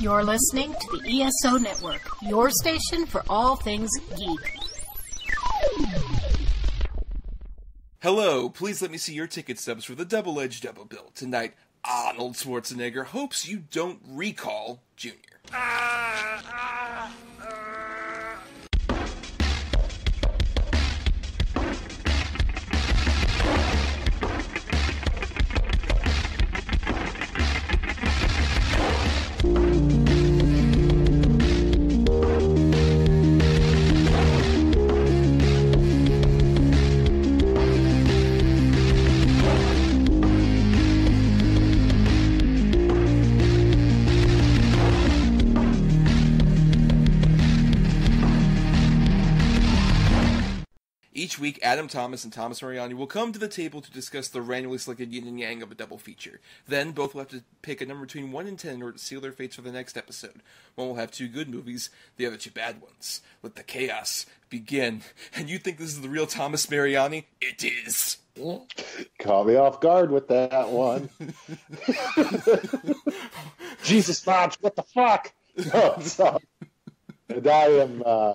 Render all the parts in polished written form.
You're listening to the ESO Network, your station for all things geek. Hello, please let me see your ticket stubs for the double-edged double bill. Tonight, Arnold Schwarzenegger hopes you don't recall Junior. Each week, Adam Thomas and Thomas Mariani will come to the table to discuss the randomly selected yin and yang of a double feature. Then, both will have to pick a number between 1 and 10 in order to seal their fates for the next episode. One will have two good movies, the other two bad ones. Let the chaos begin. And you think this is the real Thomas Mariani? It is! Caught me off guard with that one. Jesus, Mobs, what the fuck? No, sorry. And I am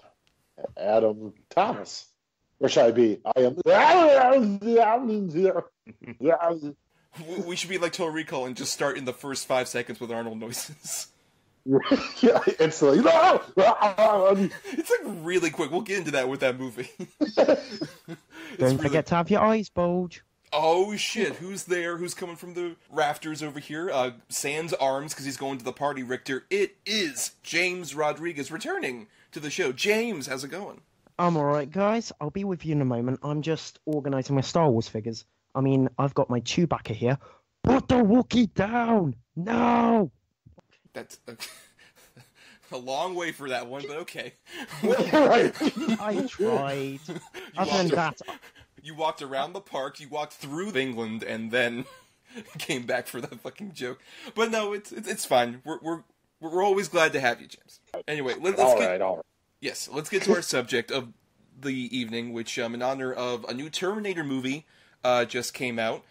Adam Thomas. Or should I be? I am. We should be like Total Recall and just start in the first 5 seconds with Arnold noises. Yeah, instantly. It's like really quick. We'll get into that with that movie. Don't forget to have your eyes bulge. Oh shit! Who's there? Who's coming from the rafters over here? Sans arms because he's going to the party. Richter. It is James Rodriguez returning to the show. James, how's it going? I'm alright, guys. I'll be with you in a moment. I'm just organising my Star Wars figures. I mean, I've got my Chewbacca here. Put the Wookiee down! No! That's a long way for that one, but okay. I tried. Other than that... You walked around the park, you walked through England, and then came back for that fucking joke. But no, it's fine. We're always glad to have you, James. Anyway, let's get... Yes, let's get to our subject of the evening, which, in honor of a new Terminator movie, just came out,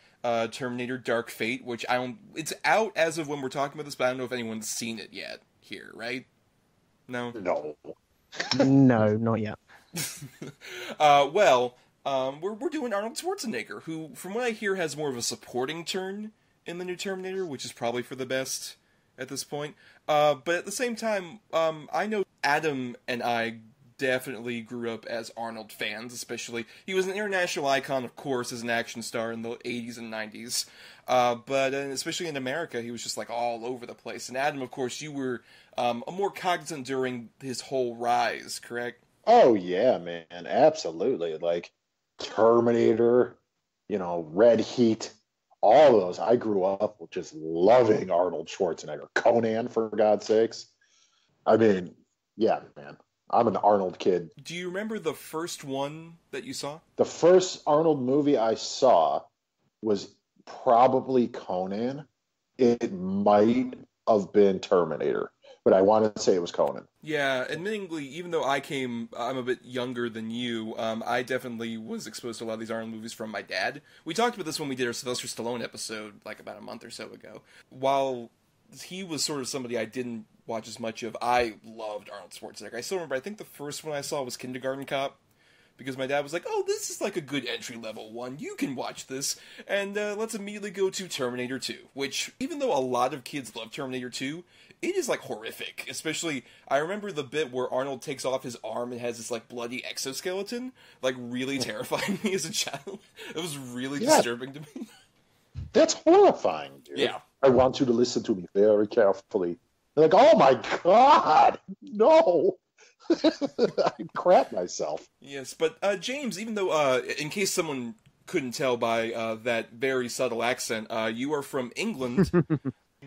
Terminator Dark Fate, which I don't, it's out as of when we're talking about this, but I don't know if anyone's seen it yet here, right? No? No. No, not yet. We're doing Arnold Schwarzenegger, who, from what I hear, has more of a supporting turn in the new Terminator, which is probably for the best at this point. But at the same time, I know Adam and I definitely grew up as Arnold fans, especially. He was an international icon, of course, as an action star in the 80s and 90s. But especially in America, he was just like all over the place. And Adam, of course, you were more cognizant during his whole rise, correct? Oh, yeah, man. Absolutely. Like Terminator, you know, Red Heat. All of those, I grew up just loving Arnold Schwarzenegger. Conan, for God's sakes. I mean, yeah, man. I'm an Arnold kid. Do you remember the first one that you saw? The first Arnold movie I saw was probably Conan. It might have been Terminator, but I want to say it was Conan. Yeah, admittingly, even though I'm a bit younger than you, I definitely was exposed to a lot of these Arnold movies from my dad. We talked about this when we did our Sylvester Stallone episode, like about a month or so ago. While he was sort of somebody I didn't watch as much of, I loved Arnold Schwarzenegger. I still remember, I think the first one I saw was Kindergarten Cop, because my dad was like, oh, this is like a good entry-level one, you can watch this, and let's immediately go to Terminator 2, which, even though a lot of kids love Terminator 2, it is, like, horrific. Especially, I remember the bit where Arnold takes off his arm and has this, like, bloody exoskeleton, like, really terrifying me as a child. It was really disturbing to me. That's horrifying, dude. Yeah. I want you to listen to me very carefully. They're like, oh my god, no! I crap myself. Yes, but James, even though, in case someone couldn't tell by that very subtle accent, you are from England.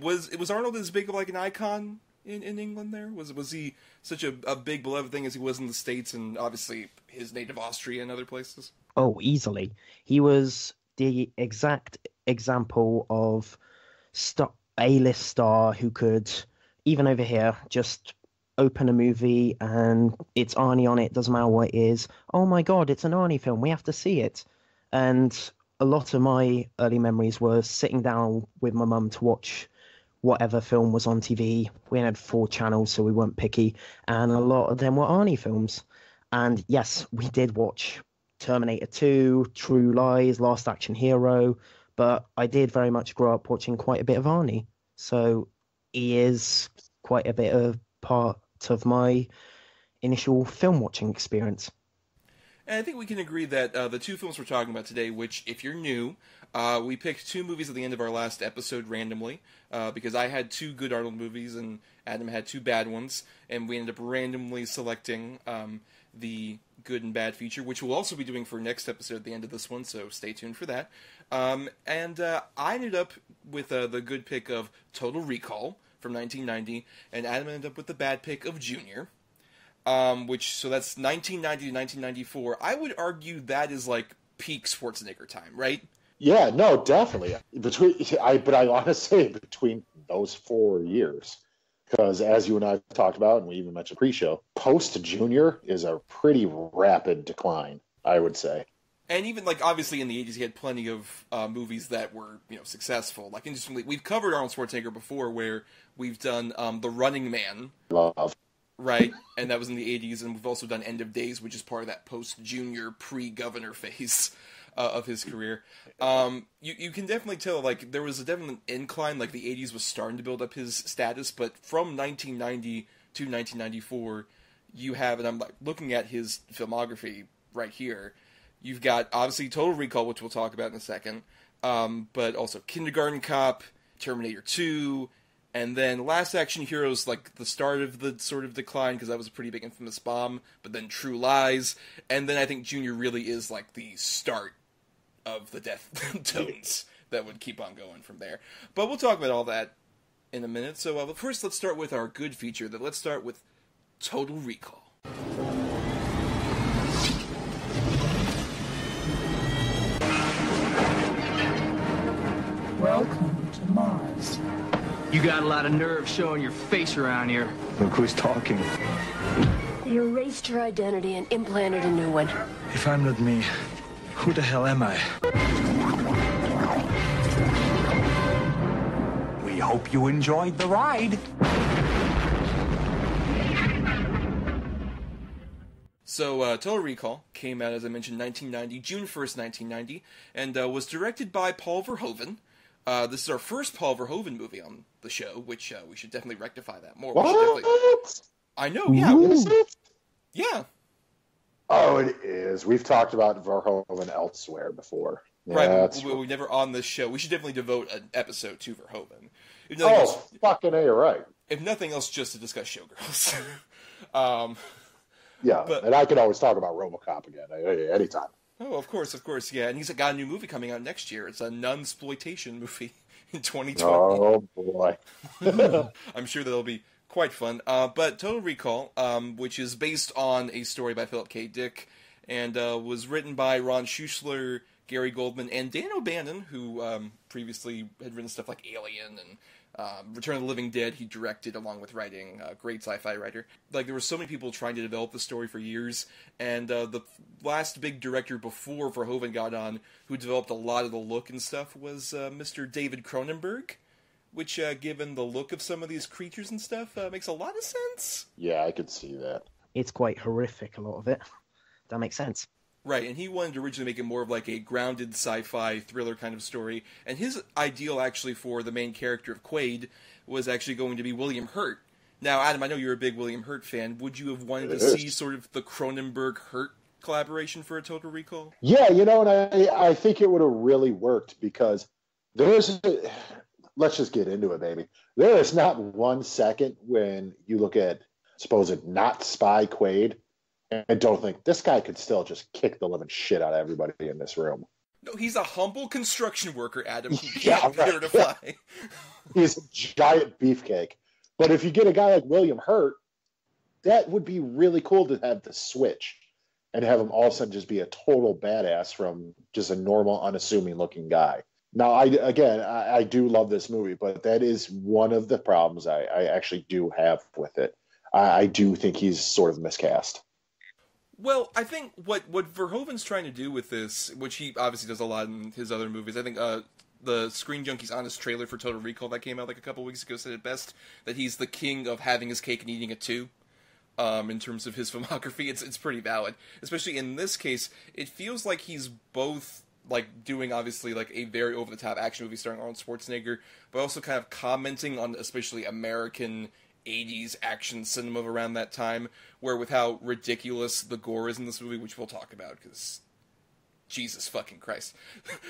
Was Arnold as big of like an icon in England there? Was he such a big beloved thing as he was in the States and obviously his native Austria and other places? Oh, easily. He was the exact example of A-list star who could, even over here, just open a movie and it's Arnie on it, doesn't matter what it is. Oh my god, it's an Arnie film, we have to see it. And a lot of my early memories were sitting down with my mum to watch whatever film was on TV. We had 4 channels, so we weren't picky, and a lot of them were Arnie films. And yes, we did watch Terminator 2, True Lies, Last Action Hero, but I did very much grow up watching quite a bit of Arnie. So he is quite a bit of part of my initial film watching experience. And I think we can agree that the 2 films we're talking about today, which, if you're new, we picked 2 movies at the end of our last episode randomly, because I had 2 good Arnold movies and Adam had 2 bad ones, and we ended up randomly selecting the good and bad feature, which we'll also be doing for next episode at the end of this one, so stay tuned for that. And I ended up with the good pick of Total Recall from 1990, and Adam ended up with the bad pick of Junior. So that's 1990 to 1994. I would argue that is like peak Schwarzenegger time, right? Yeah, no, definitely. But I want to say between those 4 years, because as you and I have talked about, and we even mentioned pre-show, post-Junior is a pretty rapid decline, I would say. And even, like, obviously in the 80s, he had plenty of movies that were, you know, successful. Like, interestingly, we've covered Arnold Schwarzenegger before, where we've done The Running Man. Love. Right, and that was in the 80s, and we've also done End of Days, which is part of that post-Junior, pre-Governor phase of his career. You can definitely tell, like, there was a definite incline. Like, the 80s was starting to build up his status, but from 1990 to 1994, you have, and I'm like looking at his filmography right here, you've got, obviously, Total Recall, which we'll talk about in a second, but also Kindergarten Cop, Terminator 2... And then Last Action Hero's like the start of the sort of decline, because that was a pretty big infamous bomb, but then True Lies, and then I think Junior really is like the start of the death tones that would keep on going from there. But we'll talk about all that in a minute. So but first let's start with our good feature. Then let's start with Total Recall. Welcome to Mars. You got a lot of nerve showing your face around here. Look who's talking. They erased your identity and implanted a new one. If I'm not me, who the hell am I? We hope you enjoyed the ride. So, Total Recall came out, as I mentioned, 1990, June 1st, 1990, and was directed by Paul Verhoeven. This is our first Paul Verhoeven movie on the show, which we should definitely rectify that more. I know, yeah. What is it? Yeah. Oh, it is. We've talked about Verhoeven elsewhere before. Yeah, right, we never on this show. We should definitely devote an episode to Verhoeven. Fucking A, you're right. If nothing else, just to discuss Showgirls. Yeah, and I could always talk about Robocop again, anytime. Oh, of course, yeah. And he's got a new movie coming out next year. It's a nunsploitation movie in 2020. Oh, boy. I'm sure that'll be quite fun. But Total Recall, which is based on a story by Philip K. Dick, and was written by Ron Schuessler, Gary Goldman, and Dan O'Bannon, who previously had written stuff like Alien and Return of the Living Dead. He directed along with writing, great sci-fi writer. Like, there were so many people trying to develop the story for years, and the last big director before Verhoeven got on, who developed a lot of the look and stuff, was Mr. David Cronenberg, which, given the look of some of these creatures and stuff, makes a lot of sense. Yeah, I could see that. It's quite horrific, a lot of it. That makes sense. Right, and he wanted to originally make it more of like a grounded sci-fi thriller kind of story. And his ideal, actually, for the main character of Quaid was actually going to be William Hurt. Now, Adam, I know you're a big William Hurt fan. Would you have wanted to see sort of the Cronenberg-Hurt collaboration for a Total Recall? Yeah, you know, and I think it would have really worked, because let's just get into it, baby. There is not one second when you look at supposed not spy Quaid and don't think, this guy could still just kick the living shit out of everybody in this room. No, he's a humble construction worker, Adam. He can't bear to fly. He's a giant beefcake. But if you get a guy like William Hurt, that would be really cool to have the switch and have him all of a sudden just be a total badass from just a normal, unassuming-looking guy. Now, I do love this movie, but that is one of the problems I actually do have with it. I do think he's sort of miscast. Well, I think what Verhoeven's trying to do with this, which he obviously does a lot in his other movies, I think the Screen Junkies Honest trailer for Total Recall that came out like a couple weeks ago said it best, that he's the king of having his cake and eating it too. In terms of his filmography, it's pretty valid. Especially in this case, it feels like he's both like doing obviously like a very over the top action movie starring Arnold Schwarzenegger, but also kind of commenting on especially American 80s action cinema of around that time, where with how ridiculous the gore is in this movie, which we'll talk about because Jesus fucking Christ.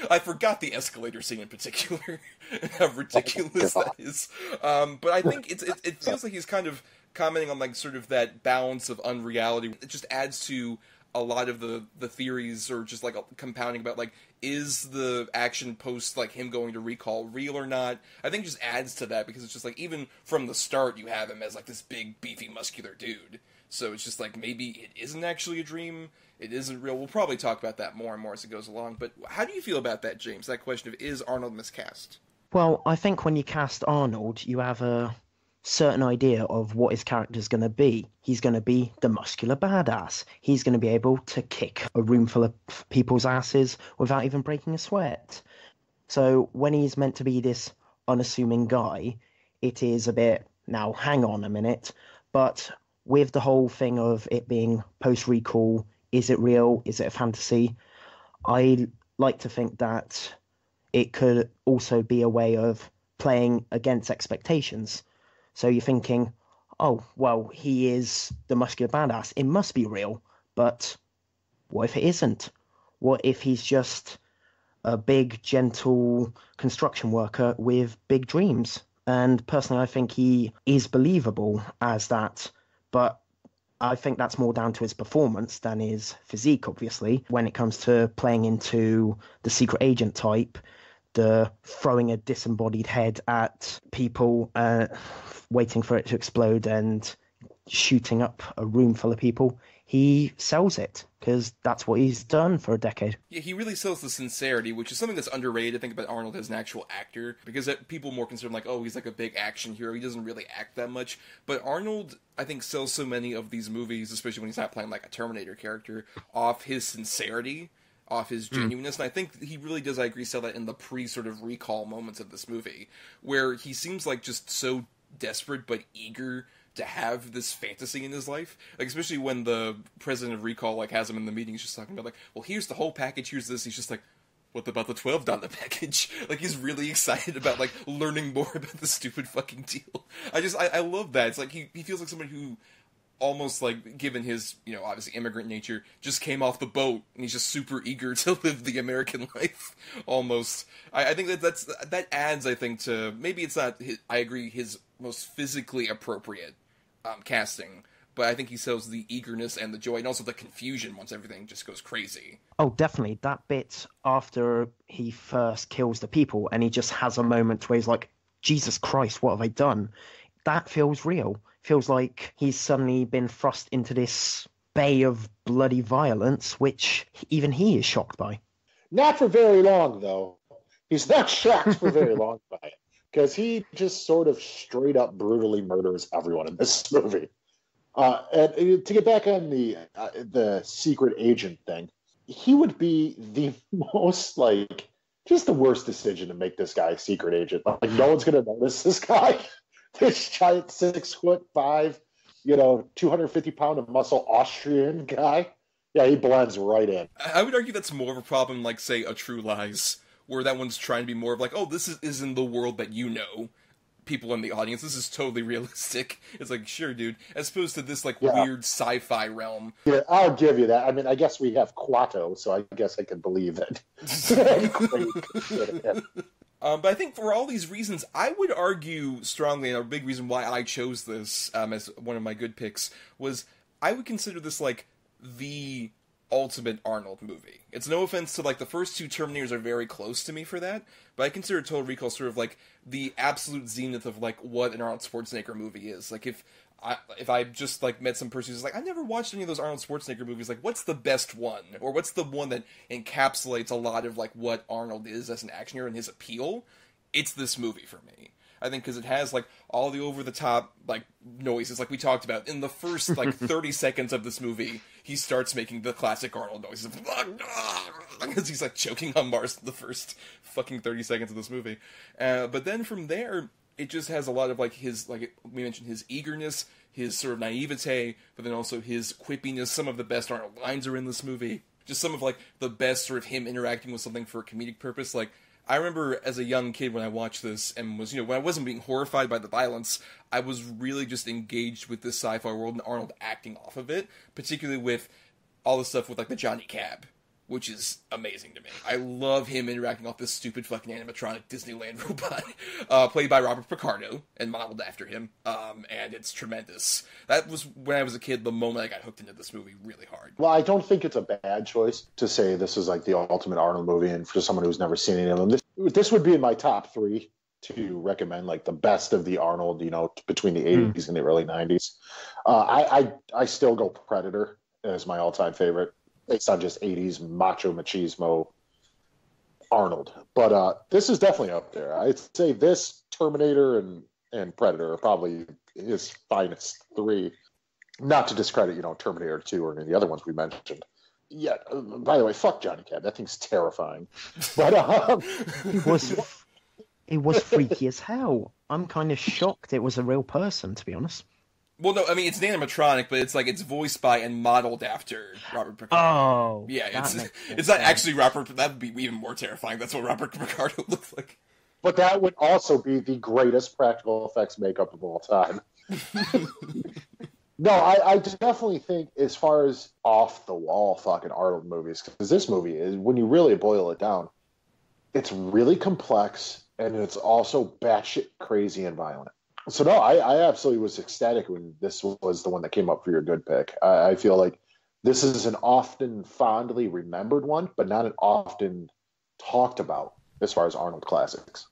I forgot the escalator scene in particular and how ridiculous that is. But I think it feels like he's kind of commenting on like sort of that balance of unreality. It just adds to a lot of the theories or just like compounding about like, is the action post like him going to recall real or not? I think it just adds to that because it's just like, even from the start you have him as like this big beefy muscular dude. So it's just like, maybe it isn't actually a dream. It isn't real. We'll probably talk about that more and more as it goes along. But how do you feel about that, James? That question of, is Arnold miscast? Well, I think when you cast Arnold, you have a certain idea of what his character's going to be. He's going to be the muscular badass. He's going to be able to kick a room full of people's asses without even breaking a sweat. So when he's meant to be this unassuming guy, it is a bit, now hang on a minute. But with the whole thing of it being post-recall, is it real? Is it a fantasy? I like to think that it could also be a way of playing against expectations. So you're thinking, oh, well, he is the muscular badass. It must be real. But what if it isn't? What if he's just a big, gentle construction worker with big dreams? And personally, I think he is believable as that. But I think that's more down to his performance than his physique, obviously. When it comes to playing into the secret agent type, the throwing a disembodied head at people, waiting for it to explode and shooting up a room full of people, he sells it because that's what he's done for a decade. Yeah, he really sells the sincerity, which is something that's underrated, I think, about Arnold as an actual actor, because people more concerned like, oh, he's like a big action hero. He doesn't really act that much. But Arnold, I think, sells so many of these movies, especially when he's not playing like a Terminator character, off his sincerity, off his genuineness, and I think he really does, I agree, sell that in the pre-sort of recall moments of this movie, where he seems like just so desperate but eager to have this fantasy in his life, like especially when the president of Recall like has him in the meeting, he's just talking about like, well, here's the whole package, here's this, he's just like, what about the $12 package? Like, he's really excited about like learning more about the stupid fucking deal. I love that. It's like he feels like somebody who almost like, given his, you know, obviously immigrant nature, just came off the boat and he's just super eager to live the American life almost. I think that adds, I think, to, maybe it's not his, I agree, his most physically appropriate casting, but I think he sells the eagerness and the joy and also the confusion once everything just goes crazy. Oh, definitely. That bit after he first kills the people and he just has a moment where he's like, Jesus Christ, what have I done? That feels real. Feels like he's suddenly been thrust into this bay of bloody violence, which even he is shocked by. Not for very long, though. He's not shocked for very long by it, because he just sort of straight up brutally murders everyone in this movie. And to get back on the secret agent thing, he would be the most, like, just the worst decision to make this guy a secret agent. Like, no one's going to notice this guy. This giant 6'5", 250-pound of muscle Austrian guy. Yeah, he blends right in. I would argue that's more of a problem, like, say, a True Lies, where that one's trying to be more of like, oh, this isn't the world that you know, people in the audience. This is totally realistic. It's like, sure, dude. As opposed to this, like, weird sci-fi realm. Yeah, I'll give you that. I mean, I guess we have Quato, so I guess I can believe it. But I think for all these reasons, I would argue strongly, and a big reason why I chose this as one of my good picks, was I would consider this, like, the ultimate Arnold movie. It's no offense to, like, the first two Terminators are very close to me for that, but I consider Total Recall sort of, like, the absolute zenith of, like, what an Arnold Schwarzenegger movie is. Like, if I just, like, met some person who's like, I never watched any of those Arnold Schwarzenegger movies, like, what's the best one? Or what's the one that encapsulates a lot of, like, what Arnold is as an action hero and his appeal? It's this movie for me. I think because it has, like, all the over-the-top, like, noises, like we talked about in the first, like, 30 seconds of this movie. he starts making the classic Arnold noises because he's like choking on Mars in the first fucking 30 seconds of this movie. But then from there, it just has a lot of like his, like we mentioned, his eagerness, his sort of naivete, but then also his quippiness. Some of the best Arnold lines are in this movie. Just some of like the best sort of him interacting with something for a comedic purpose. Like, I remember as a young kid when I watched this and was, you know, when I wasn't being horrified by the violence, I was really just engaged with this sci-fi world and Arnold acting off of it, particularly with all the stuff with like the Johnny Cab, which is amazing to me. I love him interacting off this stupid fucking animatronic Disneyland robot, played by Robert Picardo and modeled after him, and it's tremendous. That was, when I was a kid, the moment I got hooked into this movie really hard. Well, I don't think it's a bad choice to say this is like the ultimate Arnold movie, and for someone who's never seen any of them, this would be in my top three to recommend, like the best of the Arnold, you know, between the 80s and the early 90s. I still go Predator as my all-time favorite, based on just 80s macho machismo Arnold. But this is definitely up there. I'd say this, Terminator, and Predator are probably his finest three. Not to discredit, you know, Terminator 2 or any of the other ones we mentioned. Yeah, by the way, fuck Johnny Cab. That thing's terrifying. But it was freaky as hell. I'm kind of shocked it was a real person, to be honest. Well, no, I mean, it's an animatronic, but it's like it's voiced by and modeled after Robert Picardo. Oh, yeah, it's not actually Robert. That would be even more terrifying. That's what Robert Picardo looks like. But that would also be the greatest practical effects makeup of all time. No, I definitely think as far as off the wall fucking Arnold movies, because this movie is, when you really boil it down, it's really complex and it's also batshit crazy and violent. So, no, I absolutely was ecstatic when this was the one that came up for your good pick. I feel like this is an often fondly remembered one, but not an often talked about as far as Arnold classics.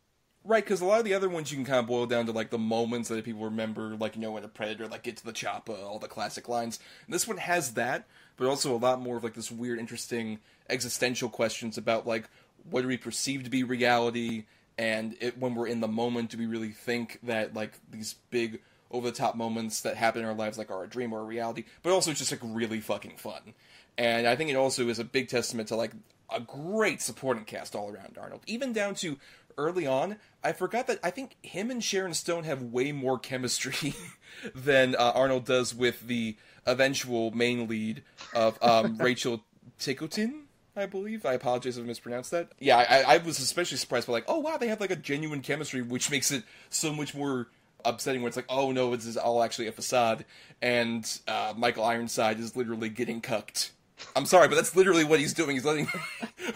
Right, because a lot of the other ones you can kind of boil down to, like, the moments that people remember, like, you know, when a Predator, like, get to the chopper, all the classic lines. And this one has that, but also a lot more of, like, this weird, interesting existential questions about, like, what do we perceive to be reality? And when we're in the moment, do we really think that, like, these big over-the-top moments that happen in our lives, like, are a dream or a reality? But also it's just, like, really fucking fun. And I think it also is a big testament to, like, a great supporting cast all around Arnold. Even down to early on, I forgot that I think him and Sharon Stone have way more chemistry than Arnold does with the eventual main lead of Rachel Ticotin. I believe. I apologize if I mispronounced that. Yeah, I was especially surprised by, like, oh, wow, they have, like, a genuine chemistry, which makes it so much more upsetting when it's like, oh, no, this is all actually a facade, and Michael Ironside is literally getting cucked. I'm sorry, but that's literally what he's doing. He's letting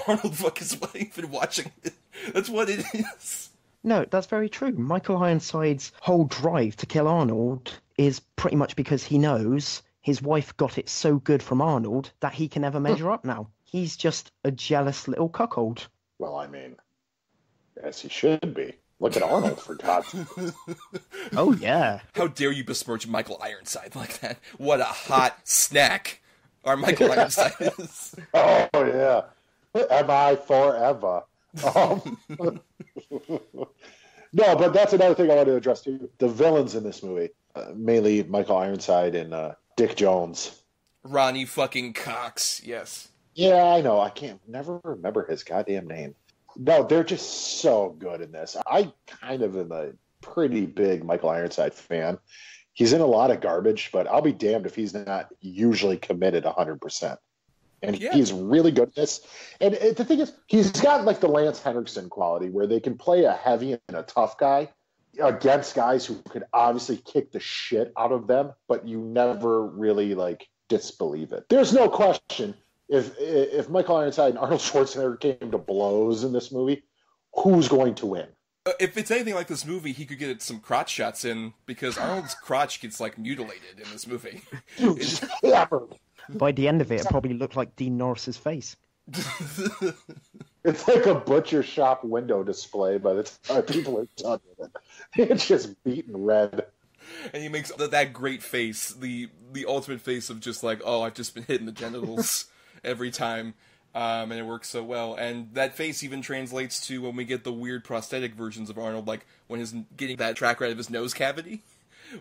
Arnold fuck his wife and watching it. That's what it is. No, that's very true. Michael Ironside's whole drive to kill Arnold is pretty much because he knows his wife got it so good from Arnold that he can never measure up now. He's just a jealous little cuckold. Well, I mean, as he should be. Look at Arnold, for God's sake. Oh, yeah. How dare you besmirch Michael Ironside like that? What a hot snack our Michael Ironside is. Oh, yeah. Am I forever? No, but that's another thing I want to address, too. The villains in this movie, mainly Michael Ironside and Dick Jones. Ronnie fucking Cox, yes. Yeah, I know. I can't never remember his goddamn name. No, they're just so good in this. I kind of am a pretty big Michael Ironside fan. He's in a lot of garbage, but I'll be damned if he's not usually committed 100%. And yeah, he's really good at this. And the thing is, he's got like the Lance Henriksen quality where they can play a heavy and a tough guy against guys who could obviously kick the shit out of them, but you never really like disbelieve it. There's no question. If Michael Ironside and Arnold Schwarzenegger came to blows in this movie, who's going to win? If it's anything like this movie, he could get some crotch shots in, because Arnold's crotch gets, like, mutilated in this movie. By the end of it, it probably looked like Dean Norris's face. It's like a butcher shop window display by the time people are done with it. It's just beaten red. And he makes that great face, the ultimate face of just like, oh, I've just been hitting the genitals. Every time, and it works so well. And that face even translates to when we get the weird prosthetic versions of Arnold, like when he's getting that track right of his nose cavity.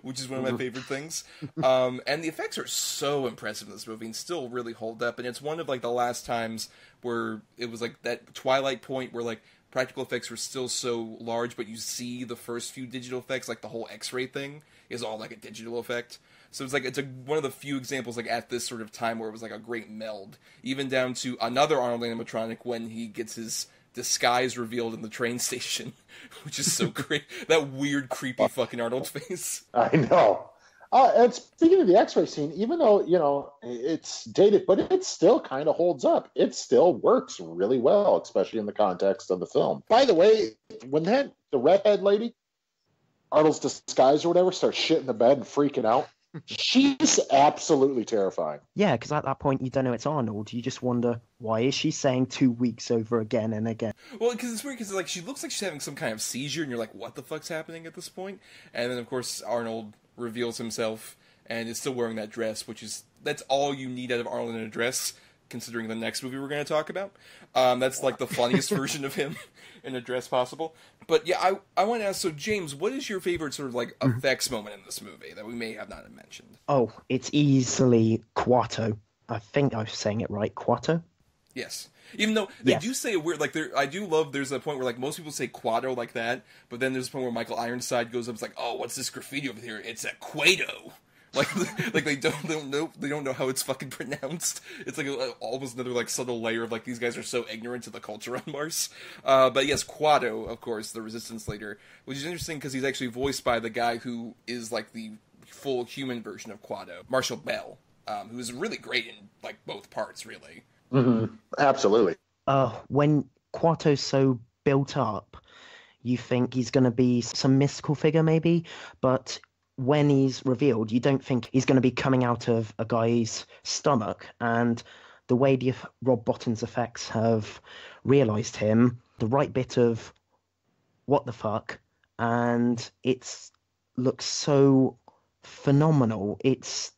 which is one of my favorite things. And the effects are so impressive in this movie and still really hold up. And it's one of like the last times where it was like that twilight point where like practical effects were still so large, but you see the first few digital effects, like the whole X-ray thing is all like a digital effect. So it's like, it's a, one of the few examples like at this sort of time where it was like a great meld, even down to another Arnold animatronic when he gets his disguise revealed in the train station, which is so great. That weird, creepy fucking Arnold face. I know. And speaking of the X-ray scene, even though, you know, it's dated, but it still kind of holds up. It still works really well, especially in the context of the film. By the way, when that, the redhead lady, Arnold's disguise or whatever, starts shitting the bed and freaking out, she's absolutely terrifying. Yeah, because at that point you don't know it's Arnold. You just wonder, why is she saying 2 weeks over again and again? Well, because it's weird, because like she looks like she's having some kind of seizure, and you're like, what the fuck's happening at this point? And then of course Arnold reveals himself and is still wearing that dress, which is, that's all you need out of Arnold in a dress, considering the next movie we're going to talk about. That's like the funniest version of him in a dress possible. But yeah, I want to ask, so James, what is your favorite sort of like effects moment in this movie that we may have not mentioned? Oh, it's easily Quarto. I think I'm saying it right, Quarto? Yes. Even though they do say it weird, like I do love, there's a point where like most people say Quarto like that, but then there's a point where Michael Ironside goes up and is like, oh, what's this graffiti over here? It's a Quato. Like they don't know how it's fucking pronounced. It's like almost another like subtle layer of like these guys are so ignorant to the culture on Mars. But yes, Quato, of course, the Resistance leader, which is interesting because he's actually voiced by the guy who is like the full human version of Quato, Marshall Bell, who is really great in like both parts, really. Mm-hmm. Absolutely. When Quato's so built up, you think he's going to be some mystical figure, maybe, but when he's revealed, you don't think he's going to be coming out of a guy's stomach. And the way the Rob Bottin's effects have realized him, the right bit of what the fuck, and it looks so phenomenal. It's,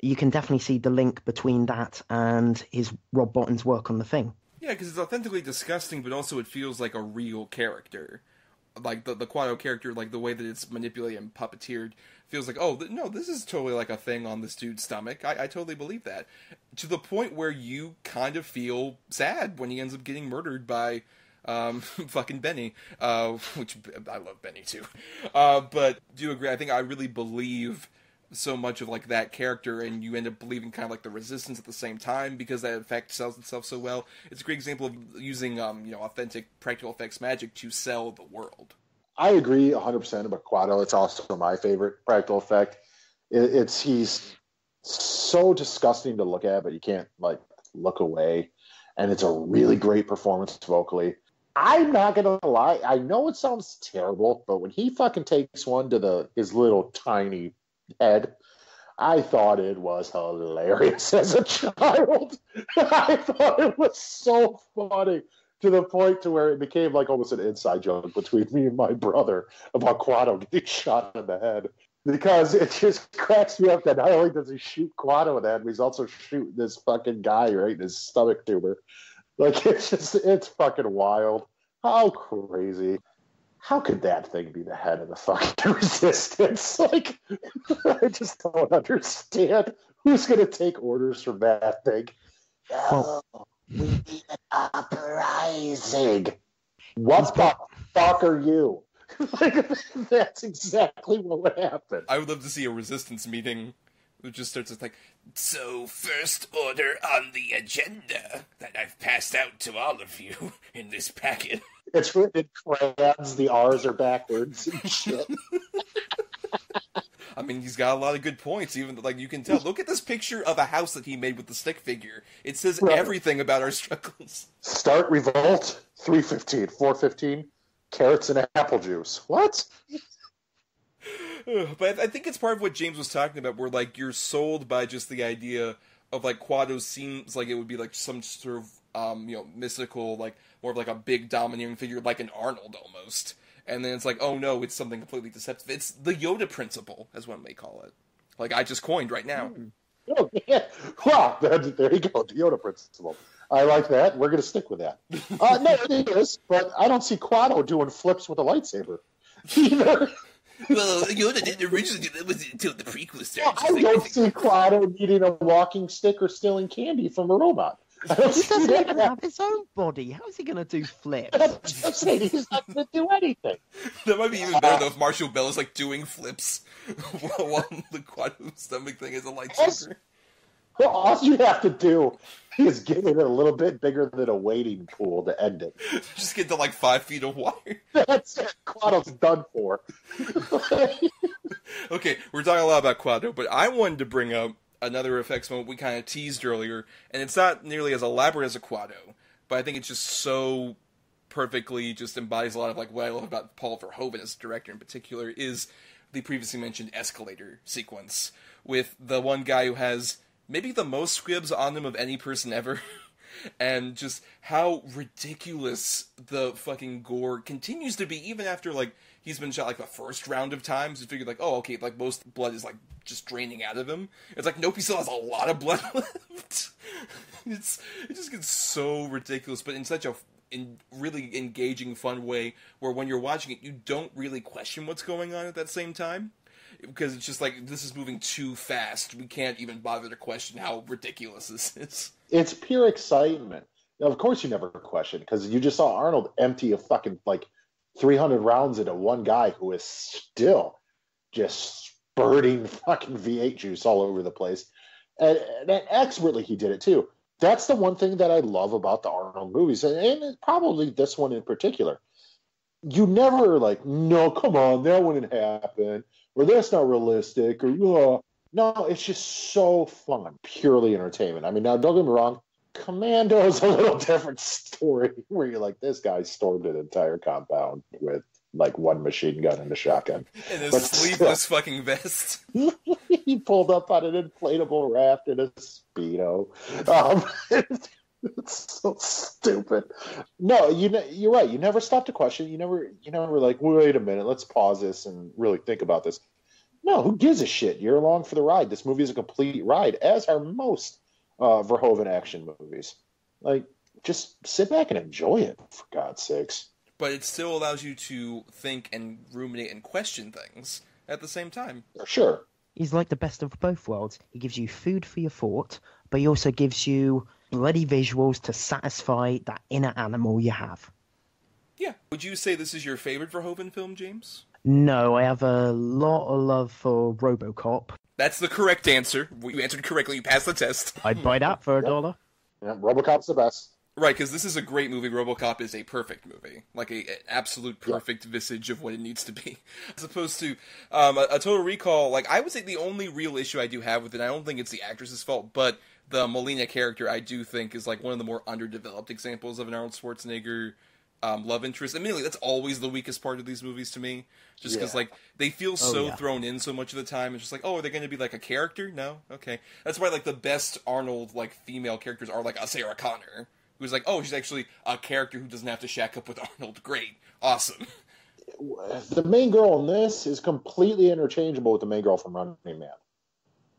you can definitely see the link between that and his Rob Bottin's work on The Thing. Yeah, because it's authentically disgusting, but also it feels like a real character. Like, the Quato character, like, the way that it's manipulated and puppeteered feels like, oh, no, this is totally, like, a thing on this dude's stomach. I totally believe that. To the point where you kind of feel sad when he ends up getting murdered by fucking Benny, which I love Benny, too. But do you agree? I think I really believe so much of, like, that character, and you end up believing kind of, like, the Resistance at the same time because that effect sells itself so well. It's a great example of using, you know, authentic practical effects magic to sell the world. I agree 100% about Quato. It's also my favorite practical effect. He's so disgusting to look at, but you can't, like, look away. And it's a really great performance vocally. I'm not going to lie. I know it sounds terrible, but when he fucking takes one to his little tiny head, I thought it was hilarious as a child. I thought it was so funny, to the point to where it became like almost an inside joke between me and my brother about Quato getting shot in the head, because it just cracks me up that not only does he shoot Quato in the head, but he's also shooting this fucking guy right in his stomach tumor. Like, it's just, it's fucking wild. How crazy. How could that thing be the head of the fucking Resistance? Like, I just don't understand. Who's going to take orders from that thing? Oh, we need an uprising. What the fuck are you? Like, that's exactly what would happen. I would love to see a Resistance meeting which just starts with, like, so first order on the agenda that I've passed out to all of you in this packet. It's written in crayons, the R's are backwards and shit. I mean, he's got a lot of good points, even, like, you can tell. Look at this picture of a house that he made with the stick figure. It says everything about our struggles. Start revolt, 315, 415, carrots and apple juice. What? But I think it's part of what James was talking about, where, like, you're sold by just the idea of, like, Quato seems like it would be, like, some sort of, you know, mystical, like, more of like a big domineering figure, like an Arnold almost. And then it's like, oh no, it's something completely deceptive. It's the Yoda principle, as one may call it. Like I just coined right now. Oh, yeah. Wow, there you go, the Yoda principle. I like that. We're going to stick with that. No, it is, but I don't see Quato doing flips with a lightsaber either. Well, Yoda didn't originally do that until the prequel started. Well, I don't see Claudio needing a walking stick or stealing candy from a robot. He doesn't even have his own body. How is he going to do flips? I'm saying he's not going to do anything. That might be even better, though, if Marshall Bell is, like, doing flips while the quadruple stomach thing is a lightsaber. Well, all you have to do is get it a little bit bigger than a wading pool to end it. Just get to, like, 5 feet of water. That's it. Quado's done for. Okay, we're talking a lot about Quado, but I wanted to bring up another effects moment we kind of teased earlier, and it's not nearly as elaborate as a Quado, but I think it's just so perfectly just embodies a lot of, like, what I love about Paul Verhoeven as a director in particular is the previously mentioned escalator sequence with the one guy who has maybe the most squibs on them of any person ever, and just how ridiculous the fucking gore continues to be, even after, like, he's been shot, like, the first round of times. You figure, like, oh, okay, like, most blood is, like, just draining out of him. It's like, nope, he still has a lot of blood left. It just gets so ridiculous, but in such a really engaging, fun way, where when you're watching it, you don't really question what's going on at that same time. Because it's just like, this is moving too fast. We can't even bother to question how ridiculous this is. It's pure excitement. Now, of course you never question, because you just saw Arnold empty a fucking, like, 300 rounds into one guy who is still just spurting fucking V8 juice all over the place. And expertly he did it, too. That's the one thing that I love about the Arnold movies, and probably this one in particular. You never, like, no, come on, that wouldn't happen. Or that's not realistic, or no, it's just so fun, purely entertainment. I mean, now don't get me wrong, Commando is a little different story where you're like, this guy stormed an entire compound with like one machine gun and a shotgun and a sleeveless fucking vest. He pulled up on an inflatable raft in a Speedo. It's so stupid. No, you're right. You never stop to question. You never were like, wait a minute, let's pause this and really think about this. No, who gives a shit? You're along for the ride. This movie is a complete ride, as are most Verhoeven action movies. Like, just sit back and enjoy it, for God's sakes. But it still allows you to think and ruminate and question things at the same time. Sure. He's like the best of both worlds. He gives you food for your thought, but he also gives you bloody visuals to satisfy that inner animal you have. Yeah. Would you say this is your favorite Verhoeven film, James? No, I have a lot of love for Robocop. That's the correct answer. You answered correctly. You passed the test. I'd buy that for $1. Yeah, Robocop's the best. Right, because this is a great movie. Robocop is a perfect movie. Like, an absolute perfect visage of what it needs to be. As opposed to a Total Recall, like, I would say the only real issue I do have with it, I don't think it's the actress's fault, but the Melina character, I do think, is, like, one of the more underdeveloped examples of an Arnold Schwarzenegger love interest. Admittedly, that's always the weakest part of these movies to me. Just because, like, they feel thrown in so much of the time. It's just like, oh, are they going to be, like, a character? No? Okay. That's why, like, the best Arnold, like, female characters are, like, a Sarah Connor, who's like, oh, she's actually a character who doesn't have to shack up with Arnold. Great. Awesome. The main girl in this is completely interchangeable with the main girl from Running Man.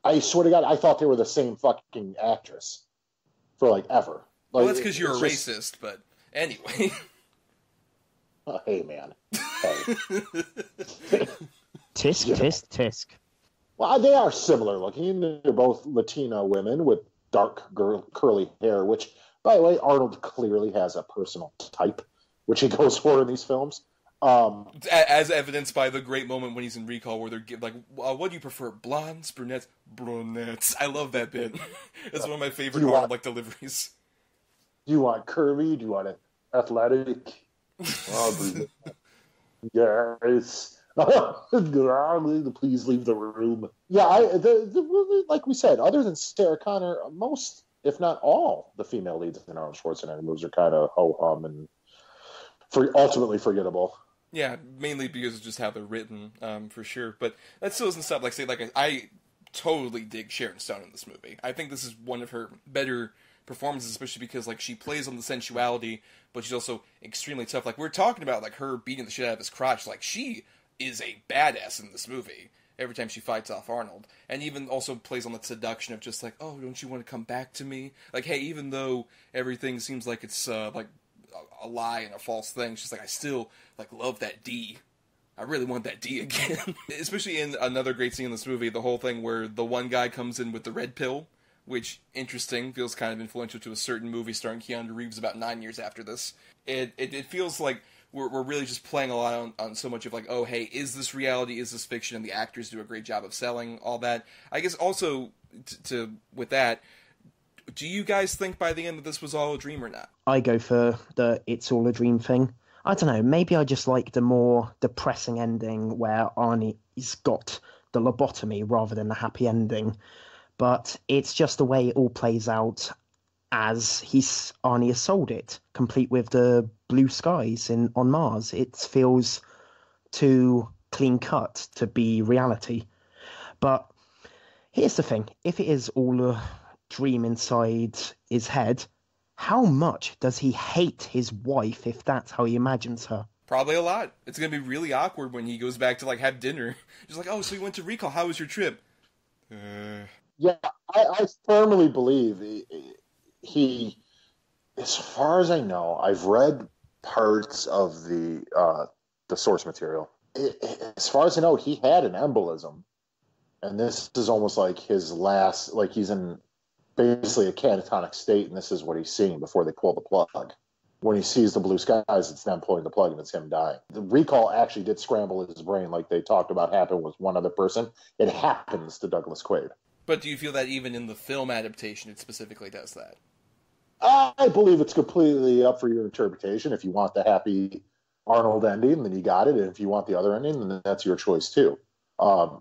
I swear to God, I thought they were the same fucking actress for, like, ever. Like, well, that's because you're a racist, but anyway. Oh, hey, man. Hey. Tisk, tisk, tisk. Well, they are similar looking. They're both Latina women with dark curly hair, which, by the way, Arnold clearly has a personal type, which he goes for in these films. As evidenced by the great moment when he's in Recall where they're like, what do you prefer, blondes, brunettes? Brunettes. I love that bit. That's one of my favorite Arnold deliveries. Do you want curvy? Do you want athletic? Yes. Please leave the room. Yeah, like we said, other than Sarah Connor, most, if not all, the female leads in Arnold Schwarzenegger movies are kind of ho-hum and ultimately forgettable. Yeah, mainly because of just how they're written, for sure. But that still doesn't stop. Like, say, like I totally dig Sharon Stone in this movie. I think this is one of her better performances, especially because, like, she plays on the sensuality, but she's also extremely tough. Like, we're talking about, like, her beating the shit out of his crotch. Like, she is a badass in this movie every time she fights off Arnold. And even also plays on the seduction of just, like, oh, don't you want to come back to me? Like, hey, even though everything seems like it's, like, a lie and a false thing, she's like, I still, like, love that D. I really want that D again. Especially in another great scene in this movie, the whole thing where the one guy comes in with the red pill, which, interesting, feels kind of influential to a certain movie starring Keanu Reeves about 9 years after this. It feels like we're really just playing a lot on so much of like, oh, hey, is this reality? Is this fiction? And the actors do a great job of selling all that. I guess also, with that, do you guys think by the end that this was all a dream or not? I go for the it's all a dream thing. I don't know, maybe I just like the more depressing ending where Arnie's got the lobotomy rather than the happy ending. But it's just the way it all plays out as Arnie has sold it, complete with the blue skies on Mars. It feels too clean cut to be reality. But here's the thing, if it is all a dream inside his head, how much does he hate his wife if that's how he imagines her? Probably a lot. It's going to be really awkward when he goes back to, like, have dinner. He's like, oh, so you went to Recall. How was your trip? Yeah, I firmly believe he, as far as I know, I've read parts of the source material. As far as I know, he had an embolism. And this is almost like his last, like he's in basically a catatonic state, and this is what he's seeing before they pull the plug. When he sees the blue skies, it's them pulling the plug, and it's him dying. The recall actually did scramble his brain, like they talked about happened with one other person. It happens to Douglas Quaid. But do you feel that even in the film adaptation, it specifically does that? I believe it's completely up for your interpretation. If you want the happy Arnold ending, then you got it. And if you want the other ending, then that's your choice too.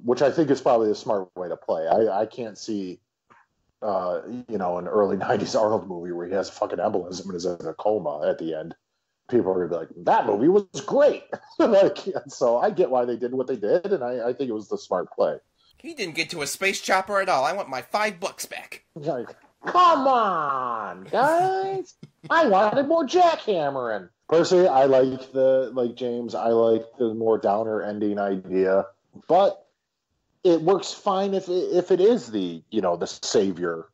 Which I think is probably a smart way to play. I can't see... you know, an early 90s Arnold movie where he has a fucking embolism and is in a coma at the end. People are going to be like, that movie was great. Like, so I get why they did what they did, and I think it was the smart play. He didn't get to a space chopper at all. I want my $5 back. Like, come on, guys. I wanted more jackhammering. Personally, I like the more downer ending idea, but it works fine if it is the, you know, the savior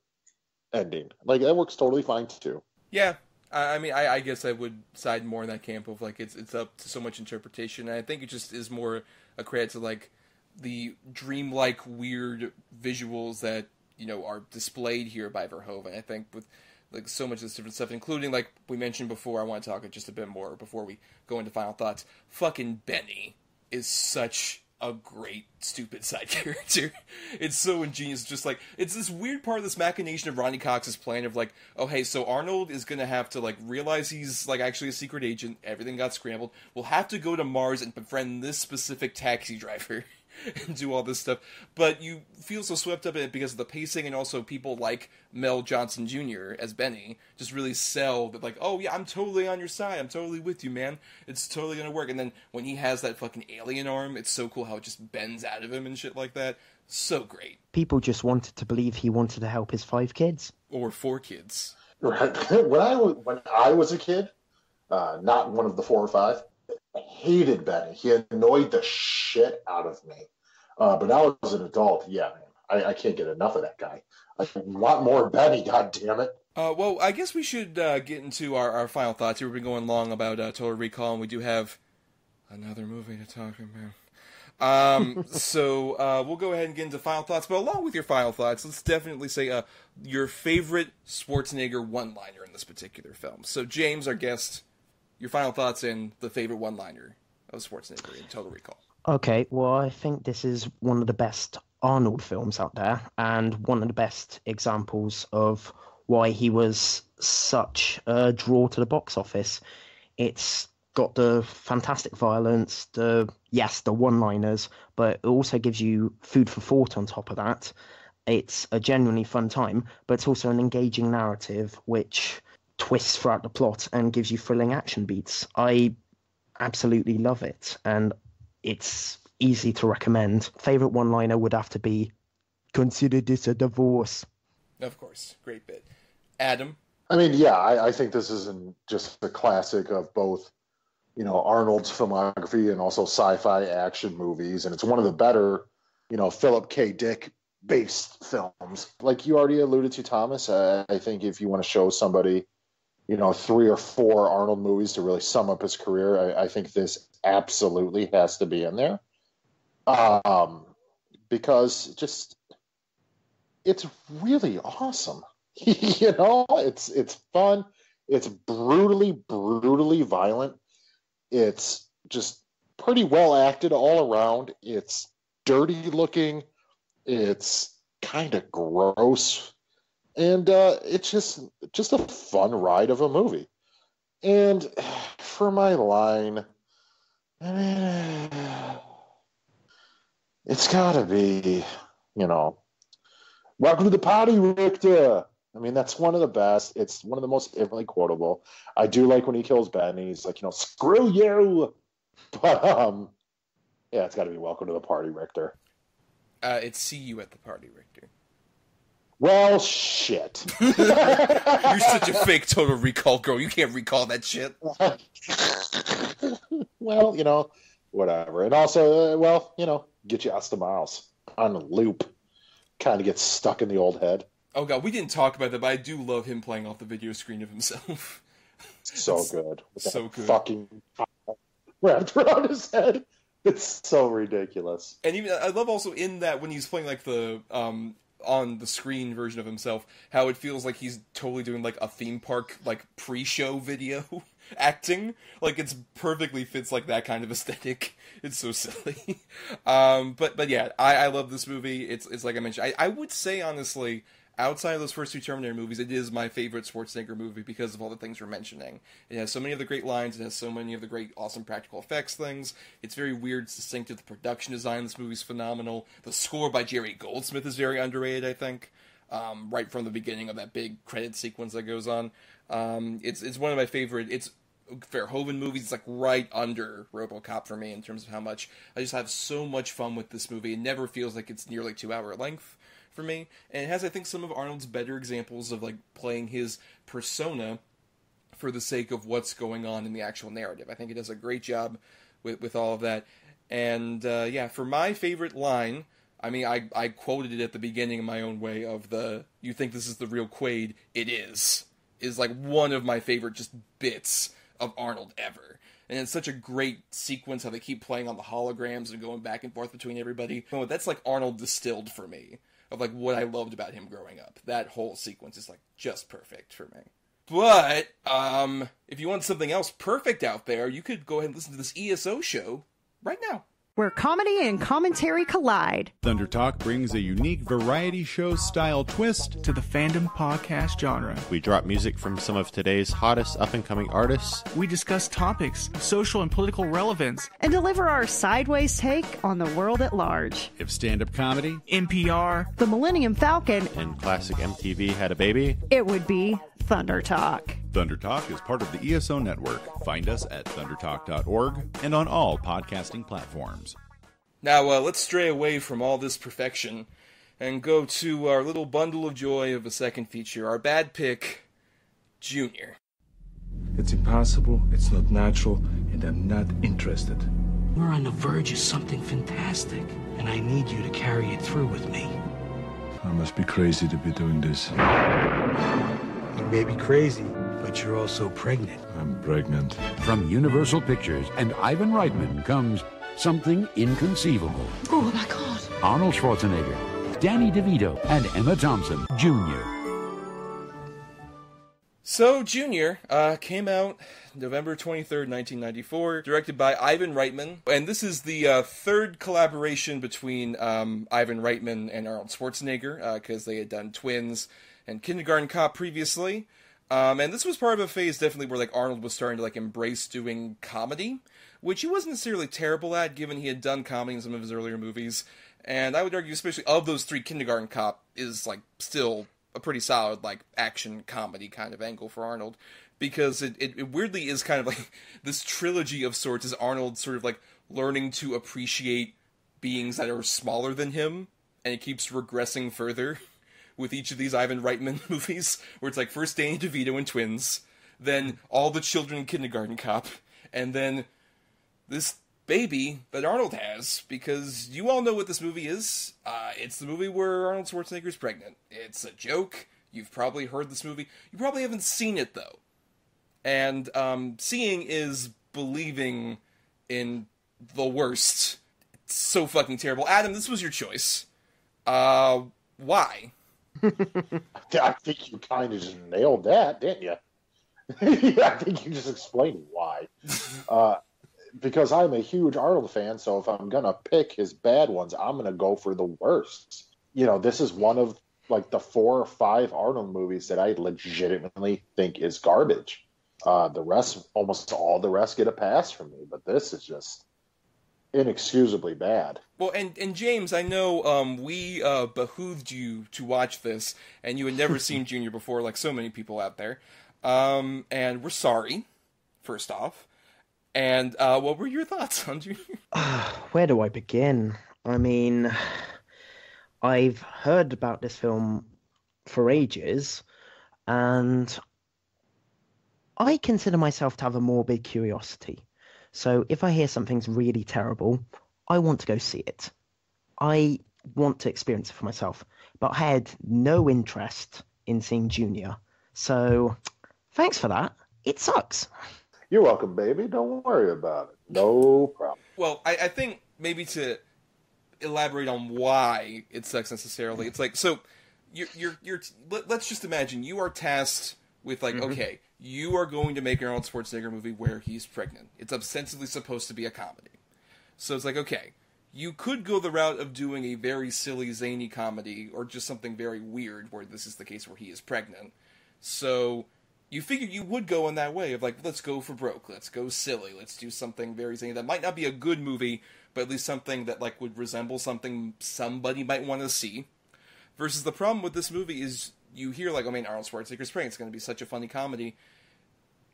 ending. Like, that works totally fine, too. Yeah. I mean, I guess I would side more in that camp of, like, it's up to so much interpretation. And I think it just is more a credit to, like, the dreamlike, weird visuals that, you know, are displayed here by Verhoeven. I think with, like, so much of this different stuff, including, like, we mentioned before, I want to talk just a bit more before we go into final thoughts. Fucking Benny is such... a great, stupid side character. It's so ingenious. Just like, it's this weird part of this machination of Ronnie Cox's plan of like, oh, hey, so Arnold is going to have to like realize he's like actually a secret agent. Everything got scrambled. We'll have to go to Mars and befriend this specific taxi driver and do all this stuff. But you feel so swept up in it because of the pacing, and also people like Mel Johnson Jr. as Benny just really sell that, like, oh yeah, I'm totally on your side. I'm totally with you, man. It's totally gonna work. And then when he has that fucking alien arm, it's so cool how it just bends out of him and shit like that. So great. People just wanted to believe he wanted to help his 5 kids. Or 4 kids. Right. When I was a kid, not one of the 4 or 5, hated Benny. He annoyed the shit out of me. But now as an adult, yeah, man, I can't get enough of that guy. I want more Benny, goddammit. Well, I guess we should get into our final thoughts here. We've been going long about Total Recall, and we do have another movie to talk about. So we'll go ahead and get into final thoughts. But along with your final thoughts, let's definitely say your favorite Schwarzenegger one-liner in this particular film. So James, our guest... your final thoughts and the favorite one-liner of Schwarzenegger in Total Recall. Okay, well, I think this is one of the best Arnold films out there, and one of the best examples of why he was such a draw to the box office. It's got the fantastic violence, the one-liners, but it also gives you food for thought on top of that. It's a genuinely fun time, but it's also an engaging narrative, which... twists throughout the plot and gives you thrilling action beats. I absolutely love it, and it's easy to recommend. Favorite one-liner would have to be, consider this a divorce. Of course, great bit. Adam? I mean, yeah, I think this is just a classic of both, you know, Arnold's filmography and also sci-fi action movies, and it's one of the better, you know, Philip K. Dick based films. Like you already alluded to, Thomas, I think if you want to show somebody, you know, 3 or 4 Arnold movies to really sum up his career. I think this absolutely has to be in there, because just it's really awesome. You know, it's fun. It's brutally violent. It's just pretty well acted all around. It's dirty looking. It's kind of gross. And it's just a fun ride of a movie. And for my line, I mean, it's got to be, you know, welcome to the party, Richter. I mean, that's one of the best. It's one of the most infinitely quotable. I do like when he kills Batman. He's like, you know, screw you. But, yeah, it's got to be welcome to the party, Richter. It's see you at the party, Richter. Well, shit. You're such a fake Total Recall girl. You can't recall that shit. Well, you know, whatever. And also, well, you know, get you out of the miles on a loop. Kind of gets stuck in the old head. Oh, God, we didn't talk about that, but I do love him playing off the video screen of himself. So good. So good. Fucking wrapped around his head. It's so ridiculous. And even I love also in that when he's playing, like, the... on the screen version of himself, how it feels like he's totally doing, like, a theme park, like, pre-show video acting. Like, it's perfectly fits, like, that kind of aesthetic. It's so silly. But yeah, I love this movie. It's like I mentioned, I would say, honestly, outside of those first 2 Terminator movies, it is my favorite Schwarzenegger movie because of all the things we're mentioning. It has so many of the great lines. It has so many of the great, awesome practical effects things. It's very weird. It's distinctive. The production design of this movie is phenomenal. The score by Jerry Goldsmith is very underrated, I think, right from the beginning of that big credit sequence that goes on. It's one of my favorite... It's Verhoeven movies. It's like right under Robocop for me in terms of how much... I just have so much fun with this movie. It never feels like it's nearly 2-hour length. For me, and it has, I think, some of Arnold's better examples of, like, playing his persona for the sake of what's going on in the actual narrative. I think it does a great job with all of that. And, yeah, for my favorite line, I mean, I quoted it at the beginning in my own way of the, you think this is the real Quaid, it is, like, one of my favorite just bits of Arnold ever. And it's such a great sequence, how they keep playing on the holograms and going back and forth between everybody. That's, like, Arnold distilled for me. Of, like, what I loved about him growing up. That whole sequence is, like, just perfect for me. But, if you want something else perfect out there, you could go ahead and listen to this ESO show right now. Where comedy and commentary collide. Thunder Talk brings a unique variety show style twist to the fandom podcast genre. We drop music from some of today's hottest up-and-coming artists. We discuss topics, social and political relevance. And deliver our sideways take on the world at large. If stand-up comedy, NPR, the Millennium Falcon, and classic MTV had a baby, it would be Thunder Talk. Thunder Talk is part of the ESO Network. Find us at thundertalk.org and on all podcasting platforms. Now, let's stray away from all this perfection and go to our little bundle of joy of a second feature, our bad pick, Junior. It's impossible, it's not natural, and I'm not interested. We're on the verge of something fantastic, and I need you to carry it through with me. I must be crazy to be doing this. You may be crazy, but you're also pregnant. I'm pregnant. From Universal Pictures and Ivan Reitman comes something inconceivable. Oh, my God. Arnold Schwarzenegger, Danny DeVito, and Emma Thompson, Junior. So, Junior came out November 23rd, 1994, directed by Ivan Reitman. And this is the third collaboration between Ivan Reitman and Arnold Schwarzenegger, because they had done Twins and Kindergarten Cop previously. And this was part of a phase definitely where, like, Arnold was starting to, like, embrace doing comedy, which he wasn't necessarily terrible at, given he had done comedy in some of his earlier movies. And I would argue, especially of those three, Kindergarten Cop is, like, still a pretty solid, like, action comedy kind of angle for Arnold, because it weirdly is kind of like this trilogy of sorts is Arnold sort of, like, learning to appreciate beings that are smaller than him, and it keeps regressing further with each of these Ivan Reitman movies, where it's like first Danny DeVito in Twins, then all the children in Kindergarten Cop, and then this baby that Arnold has, because you all know what this movie is. It's the movie where Arnold Schwarzenegger's pregnant. It's a joke. You've probably heard this movie. You probably haven't seen it, though. And seeing is believing in the worst. It's so fucking terrible. Adam, this was your choice. Why? I think you kind of just nailed that, didn't you? I think you just explained why. Because I'm a huge Arnold fan, so if I'm going to pick his bad ones, I'm going to go for the worst. You know, this is one of, like, the 4 or 5 Arnold movies that I legitimately think is garbage. The rest, almost all the rest get a pass from me, but this is just inexcusably bad. Well, and James, I know we behooved you to watch this, and you had never seen Junior before, like so many people out there. And we're sorry, first off. And what were your thoughts on Junior? Where do I begin? I mean, I've heard about this film for ages, and I consider myself to have a morbid curiosity. So if I hear something's really terrible, I want to go see it. I want to experience it for myself. But I had no interest in seeing Junior. So thanks for that. It sucks. You're welcome, baby. Don't worry about it. No problem. Well, I think maybe to elaborate on why it sucks necessarily, it's like, so let's just imagine you are tasked with, like, okay, you are going to make an Arnold Schwarzenegger movie where he's pregnant. It's ostensibly supposed to be a comedy. So it's like, okay, you could go the route of doing a very silly, zany comedy or just something very weird where this is the case where he is pregnant. So you figure you would go in that way of, like, let's go for broke, let's go silly, let's do something very zany. That might not be a good movie, but at least something that, like, would resemble something somebody might want to see. Versus the problem with this movie is you hear, like, I mean, Arnold Schwarzenegger's praying, it's going to be such a funny comedy.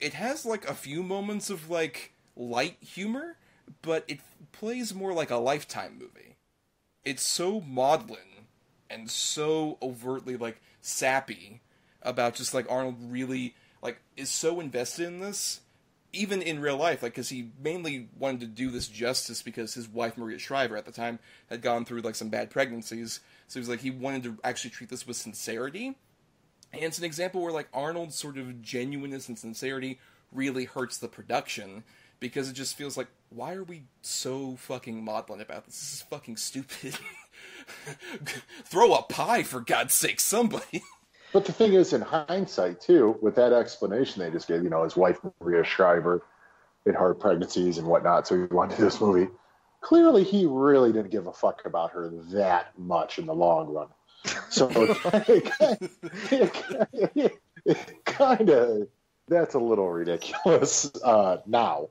It has, like, a few moments of, like, light humor, but it plays more like a Lifetime movie. It's so maudlin and so overtly, like, sappy about just, like, Arnold really, like, is so invested in this, even in real life, like, because he mainly wanted to do this justice because his wife, Maria Shriver, at the time, had gone through, like, some bad pregnancies, so he was like, he wanted to actually treat this with sincerity, and it's an example where, like, Arnold's sort of genuineness and sincerity really hurts the production, because it just feels like, why are we so fucking maudlin about this? This is fucking stupid. Throw a pie, for God's sake, somebody! But the thing is, in hindsight, too, with that explanation they just gave, you know, his wife, Maria Shriver, had hard pregnancies and whatnot, so he wanted this movie. Clearly, he really didn't give a fuck about her that much in the long run. So it kind of, that's a little ridiculous now.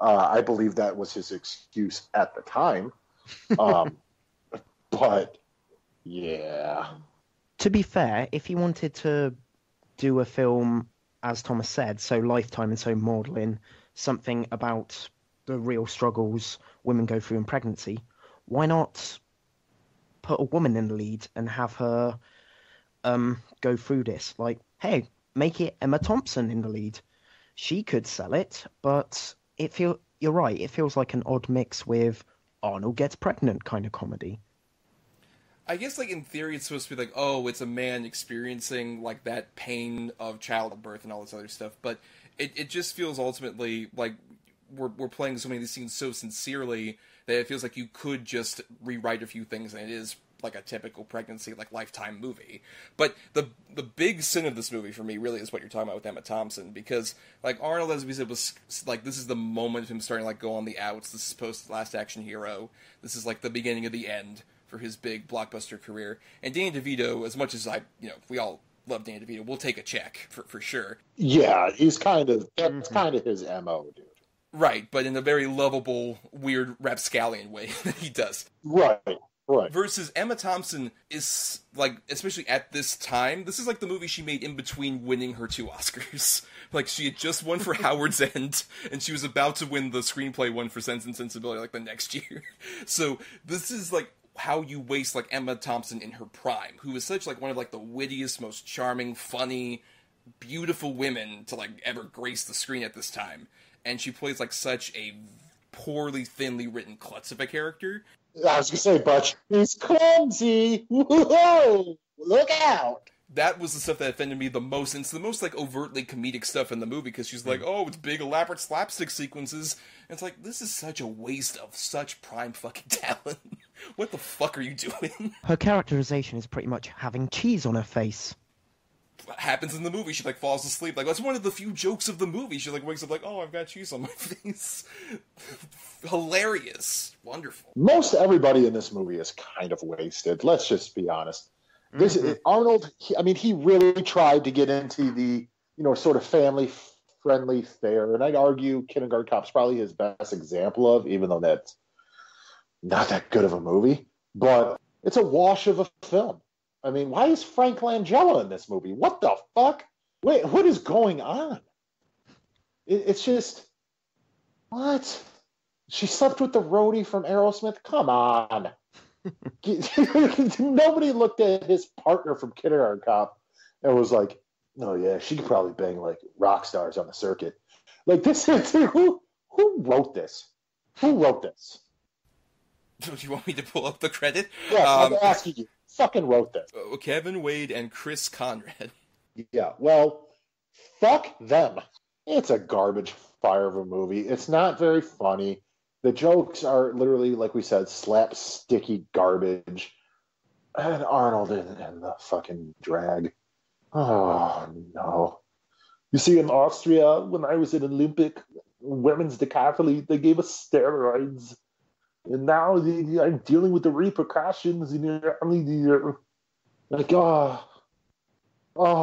I believe that was his excuse at the time. But, yeah. To be fair, if he wanted to do a film, as Thomas said, so Lifetime and so maudlin, something about the real struggles women go through in pregnancy, why not put a woman in the lead and have her go through this? Like, hey, make it Emma Thompson in the lead. She could sell it, but you're right, it feels like an odd mix with Arnold gets pregnant kind of comedy. I guess, like, in theory, it's supposed to be like, oh, it's a man experiencing, like, that pain of childbirth and all this other stuff, but it just feels ultimately like we're playing so many of these scenes so sincerely that it feels like you could just rewrite a few things, and it is, like, a typical pregnancy, like, Lifetime movie. But the big sin of this movie, for me, really is what you're talking about with Emma Thompson, because, like, Arnold, as we said, was, like, this is the moment of him starting to, like, go on the outs. This is post-Last Action Hero. This is, like, the beginning of the end for his big blockbuster career. And Danny DeVito, as much as we all love Danny DeVito, we'll take a check for sure. Yeah, he's kind of, that's kind of his MO, dude. Right, but in a very lovable, weird rapscallion way that he does. Right. Versus Emma Thompson is, like, especially at this time, this is like the movie she made in between winning her 2 Oscars. Like, she had just won for Howard's End, and she was about to win the screenplay one for Sense and Sensibility, like, the next year. So this is, like, how you waste, like, Emma Thompson in her prime, who is such, like, one of, like, the wittiest, most charming, funny, beautiful women to, like, ever grace the screen at this time. And she plays, like, such a poorly, thinly written klutz of a character. I was gonna say, but he's clumsy! Whoa! Look out! that was the stuff that offended me the most. And it's the most, like, overtly comedic stuff in the movie, because she's like, oh, it's big, elaborate slapstick sequences. And it's like, this is such a waste of such prime fucking talent. What the fuck are you doing? Her characterization is pretty much having cheese on her face. What happens in the movie. She, like, falls asleep. Like, that's one of the few jokes of the movie. She, like, wakes up like, oh, I've got cheese on my face. Hilarious. Wonderful. Most everybody in this movie is kind of wasted. Let's just be honest. This Arnold, I mean, he really tried to get into the, you know, sort of family-friendly fare, and I'd argue Kindergarten Cop's probably his best example of, even though that's not that good of a movie. But it's a wash of a film. I mean, why is Frank Langella in this movie? What the fuck? Wait, what is going on? It's just, what? She slept with the roadie from Aerosmith? Come on. Nobody looked at his partner from Kindergarten Cop and was like, oh yeah, she could probably bang like rock stars on the circuit. Like, this is who wrote this? Who wrote this? Do you want me to pull up the credit? Yeah, I'm asking you. Fucking wrote this. Kevin Wade and Chris Conrad. Yeah, well, fuck them. It's a garbage fire of a movie. It's not very funny. The jokes are literally, like we said, slapsticky garbage. And Arnold in the fucking drag. Oh, no. You see, in Austria, when I was in Olympic women's decathlete, they gave us steroids. And now I'm dealing with the repercussions. And you're like, oh,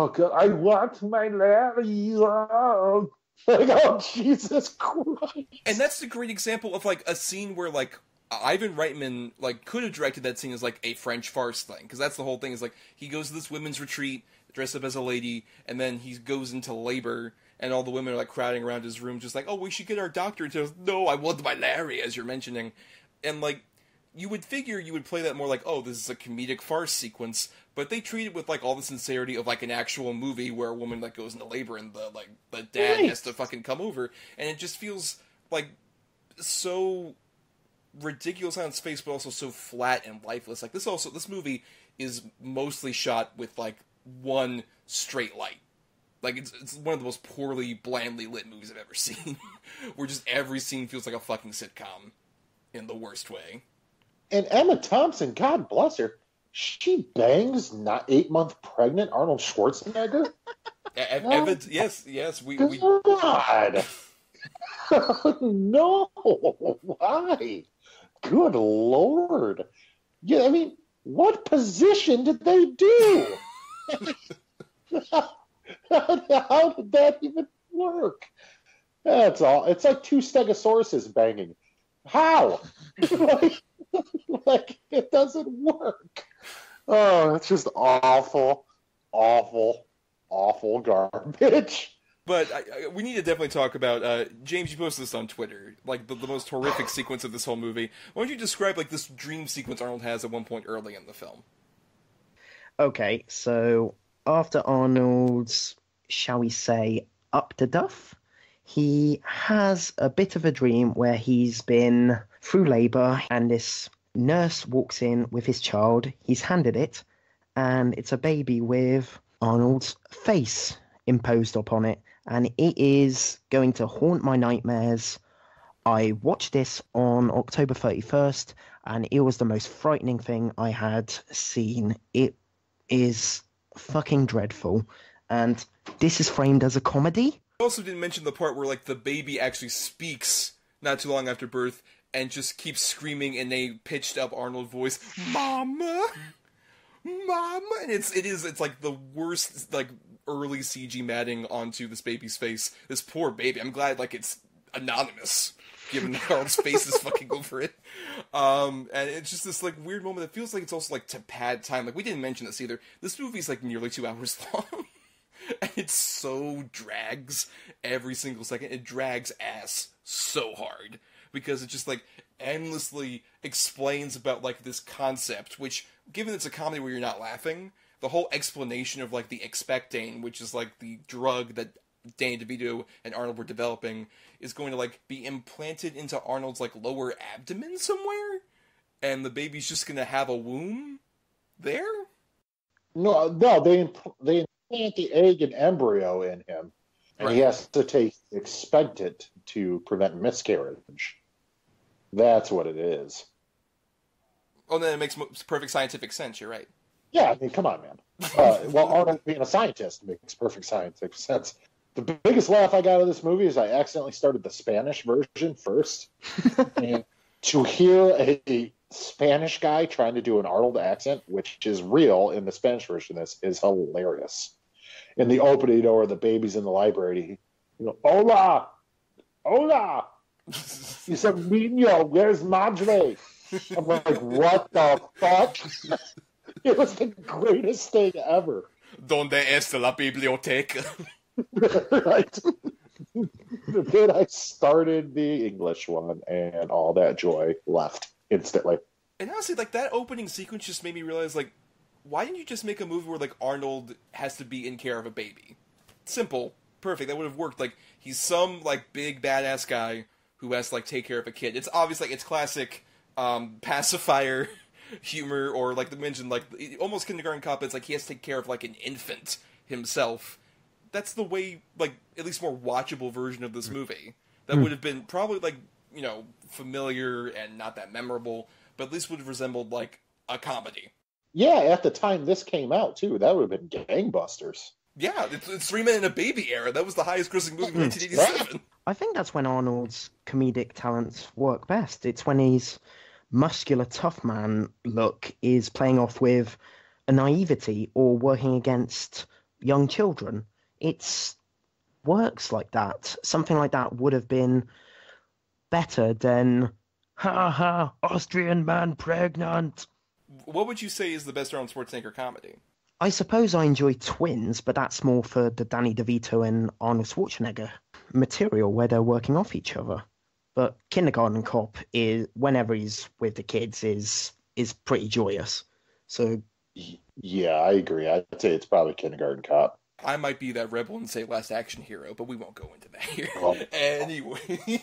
God, I want my Larry. Oh. Like, oh, Jesus Christ. And that's the great example of, like, a scene where, like, Ivan Reitman, like, could have directed that scene as, like, a French farce thing. Because that's the whole thing, is, like, he goes to this women's retreat, dressed up as a lady, and then he goes into labor, and all the women are, like, crowding around his room, just like, oh, we should get our doctor. And he goes, no, I want my Larry, as you're mentioning. And, like, you would figure you would play that more like, oh, this is a comedic farce sequence. But they treat it with, like, all the sincerity of, like, an actual movie where a woman, like, goes into labor and the, like, the dad has to fucking come over. And it just feels, like, so ridiculous on its face, but also so flat and lifeless. Like, this movie is mostly shot with, like, one straight light. Like, it's one of the most poorly, blandly lit movies I've ever seen. Where just every scene feels like a fucking sitcom in the worst way. And Emma Thompson, God bless her. She bangs not 8-month pregnant Arnold Schwarzenegger? Yes. We God. No. Why? Good Lord. Yeah, I mean, what position did they do? How did that even work? That's all. It's like two stegosauruses banging. How? Like, it doesn't work. Oh, it's just awful, awful, awful garbage. But we need to definitely talk about, James, you posted this on Twitter, like, the most horrific sequence of this whole movie. Why don't you describe, like, this dream sequence Arnold has at one point early in the film? Okay, so after Arnold's, shall we say, up to duff, he has a bit of a dream where he's been through labor and this nurse walks in with his child. He's handed it, and it's a baby with Arnold's face imposed upon it, and it is going to haunt my nightmares. I watched this on October 31st, and it was the most frightening thing I had seen. It is fucking dreadful, and this is framed as a comedy. I also didn't mention the part where, like, the baby actually speaks not too long after birth and just keeps screaming in a pitched-up Arnold voice, "Mama! Mama!" And it's like the worst, like, early CG matting onto this baby's face. This poor baby. I'm glad, like, it's anonymous, given that Arnold's face is fucking over it. And it's just this, like, weird moment that feels like it's also, like, to pad time. Like, we didn't mention this either. This movie's, like, nearly 2 hours long. And it so drags every single second. It drags ass so hard because it just, like, endlessly explains about, like, this concept, which, given it's a comedy where you're not laughing, the whole explanation of, like, the Expectane, which is, like, the drug that Danny DeVito and Arnold were developing, is going to, like, be implanted into Arnold's, like, lower abdomen somewhere, and the baby's just going to have a womb there? No, they implant the egg and embryo in him, and right. He has to take expectant to prevent miscarriage. That's what it is. Oh, then it makes perfect scientific sense. You're right. Yeah, I mean, come on, man. Well, Arnold being a scientist makes perfect scientific sense. The biggest laugh I got out of this movie is I accidentally started the Spanish version first. And to hear a Spanish guy trying to do an Arnold accent, which is real in the Spanish version, this is hilarious. In the opening or the baby's in the library, you know, hola, hola. He said, niño, where's madre? I'm like, what the fuck? It was the greatest thing ever. Donde está la biblioteca? Right. Then I started the English one, and all that joy left instantly. And honestly, like, that opening sequence just made me realize, like, why didn't you just make a movie where, like, Arnold has to be in care of a baby? Simple. Perfect. That would have worked. Like, he's some, like, big badass guy who has to, like, take care of a kid. It's obvious, like, it's classic pacifier humor, or like they mentioned, like almost Kindergarten Cop. It's like he has to take care of like an infant himself. That's the way, like, at least more watchable version of this movie. That would have been probably, like, you know, familiar and not that memorable, but at least would have resembled like a comedy. Yeah, at the time this came out too, that would have been gangbusters. Yeah, it's 3 Men and a Baby era. That was the highest grossing movie in 1987. I think that's when Arnold's comedic talents work best. It's when he's muscular tough man look is playing off with a naivety or working against young children. It's works like that. Something like that would have been better than ha ha Austrian man pregnant. What would you say is the best Arnold Schwarzenegger comedy? I suppose I enjoy Twins, but that's more for the Danny DeVito and Arnold Schwarzenegger material where they're working off each other. But Kindergarten Cop, is whenever he's with the kids, is pretty joyous. So yeah, I agree. I'd say it's probably Kindergarten Cop. I might be that rebel and say Last Action Hero, but we won't go into that here. Oh. Anyway.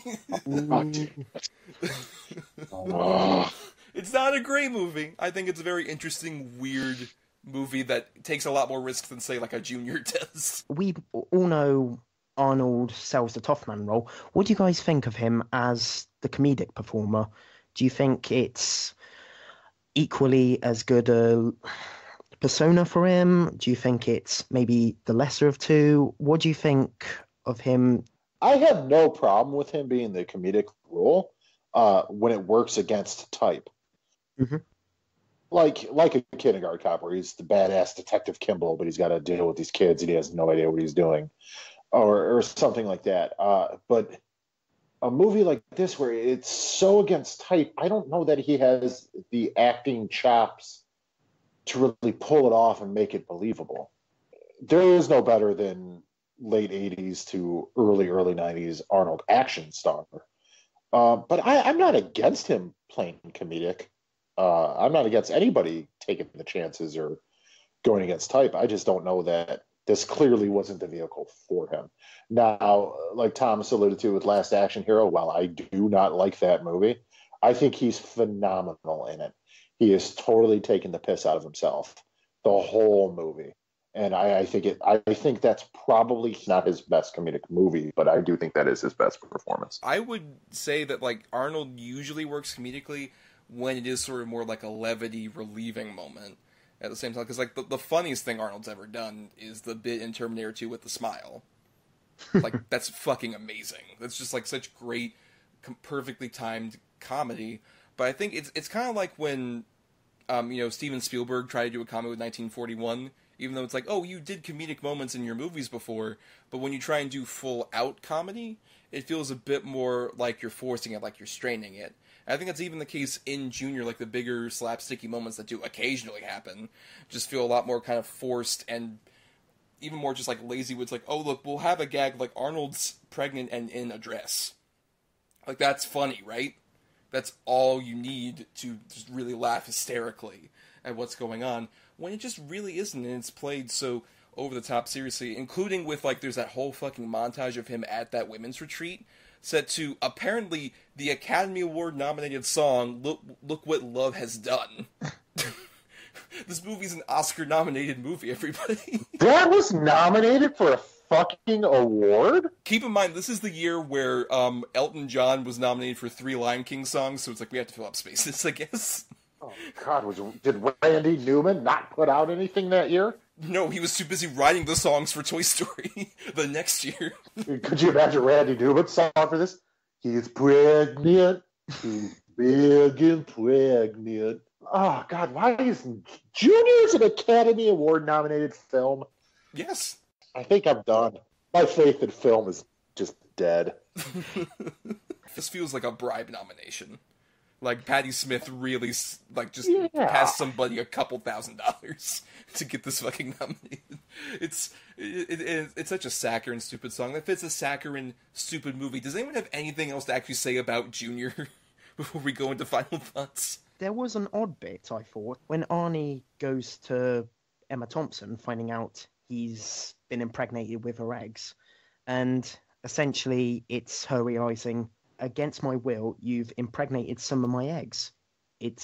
Oh. It's not a great movie. I think it's a very interesting, weird movie that takes a lot more risks than, say, like a Junior does. We all know Arnold sells the tough man role. What do you guys think of him as the comedic performer? Do you think it's equally as good a persona for him? Do you think it's maybe the lesser of two? What do you think of him? I have no problem with him being the comedic role when it works against type. Mm-hmm. Like a Kindergarten Cop where he's the badass Detective Kimble, but he's got to deal with these kids and he has no idea what he's doing. Or something like that. But a movie like this where it's so against type, I don't know that he has the acting chops to really pull it off and make it believable. There is no better than late 80s to early 90s Arnold action star. But I'm not against him playing comedic. I'm not against anybody taking the chances or going against type. I just don't know that this clearly wasn't the vehicle for him. Now, like Thomas alluded to with Last Action Hero, while I do not like that movie, I think he's phenomenal in it. He is totally taking the piss out of himself the whole movie. And I think that's probably not his best comedic movie, but I do think that is his best performance. I would say that, like, Arnold usually works comedically when it is sort of more like a levity relieving moment. At the same time, because, like, the funniest thing Arnold's ever done is the bit in Terminator 2 with the smile. Like, that's fucking amazing. That's just, like, such great, perfectly timed comedy. But I think it's kind of like when, you know, Steven Spielberg tried to do a comedy with 1941, even though it's like, oh, you did comedic moments in your movies before, but when you try and do full-out comedy, it feels a bit more like you're forcing it, like you're straining it. I think that's even the case in Junior, like the bigger slapsticky moments that do occasionally happen just feel a lot more kind of forced and even more just like lazy. It's like, oh, look, we'll have a gag like Arnold's pregnant and in a dress. Like, that's funny, right? That's all you need to just really laugh hysterically at what's going on when it just really isn't, and it's played so over the top seriously, including with, like, there's that whole fucking montage of him at that women's retreat set to, apparently, the Academy Award-nominated song, Look What Love Has Done. This movie's an Oscar-nominated movie, everybody. That was nominated for a fucking award? Keep in mind, this is the year where Elton John was nominated for 3 Lion King songs, so it's like we have to fill up spaces, I guess. Oh, God. Did Randy Newman not put out anything that year? No, he was too busy writing the songs for Toy Story the next year. Could you imagine Randy Newman's song for this? He's pregnant. He's big and pregnant. Oh, God, why is Junior's an Academy Award-nominated film? Yes. I think I'm done. My faith in film is just dead. This feels like a bribe nomination. Like, Patti Smith really, like, just passed somebody a couple $1,000 to get this fucking nominated. It's such a saccharine, stupid song that fits a saccharine, stupid movie. Does anyone have anything else to actually say about Junior before we go into final thoughts? There was an odd bit, I thought, when Arnie goes to Emma Thompson, finding out he's been impregnated with her eggs. And essentially, it's her realizing, against my will, you've impregnated some of my eggs. It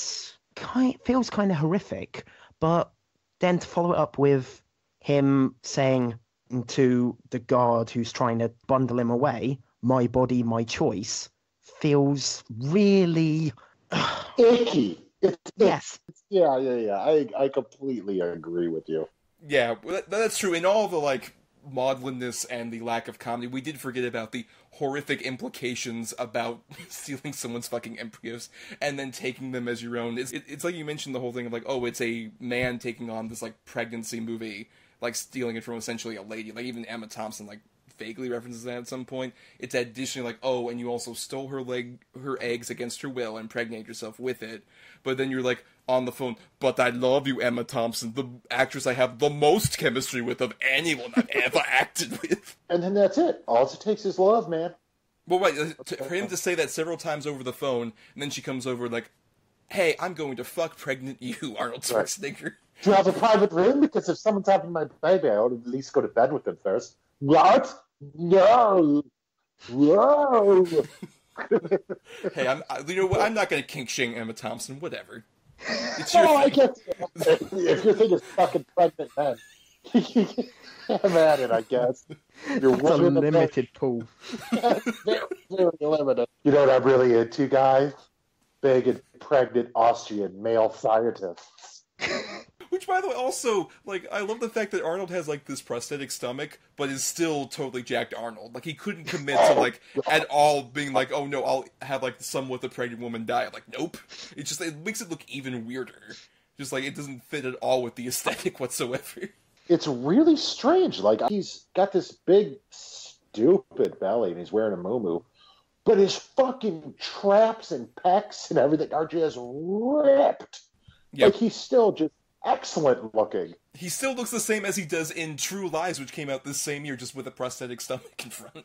feels kind of horrific, but then to follow it up with him saying to the guard who's trying to bundle him away, my body, my choice, feels really... icky. Yes. Yeah. I completely agree with you. Yeah, that's true. In all the, like, maudlinness and the lack of comedy, we did forget about the horrific implications about stealing someone's fucking embryos and then taking them as your own. It's like you mentioned the whole thing of, like, oh, it's a man taking on this, like, pregnancy movie, like, stealing it from essentially a lady. Like, even Emma Thompson, like, vaguely references that at some point. It's additionally like, oh, and you also stole her eggs against her will and impregnated yourself with it. But then you're like, on the phone, but I love you, Emma Thompson, the actress I have the most chemistry with of anyone I've ever acted with. And then that's it. All it takes is love, man. Well, right, for him to say that several times over the phone, and then she comes over like, hey, I'm going to fuck pregnant you, Arnold Schwarzenegger. Do you have a private room? Because if someone's having my baby, I ought to at least go to bed with them first. What? No. Whoa. Hey, you know what? I'm not going to kink shame Emma Thompson. Whatever. It's your thing. I guess if your thing is fucking pregnant, man, I'm at it. I guess you're limited pool. Very limited. You know what I'm really into, guys? Big and pregnant Austrian male scientists. Which, by the way, also, like, I love the fact that Arnold has, like, this prosthetic stomach, but is still totally jacked Arnold. Like, he couldn't commit to, like, at all being like, oh, no, I'll have, like, somewhat the pregnant woman die. Like, nope. It just, it makes it look even weirder. Just, like, it doesn't fit at all with the aesthetic whatsoever. It's really strange. Like, he's got this big, stupid belly, and he's wearing a muumuu. But his fucking traps and pecs and everything are just ripped. Yep. Like, he's still just... excellent looking. He still looks the same as he does in True Lies, which came out this same year, just with a prosthetic stomach in front.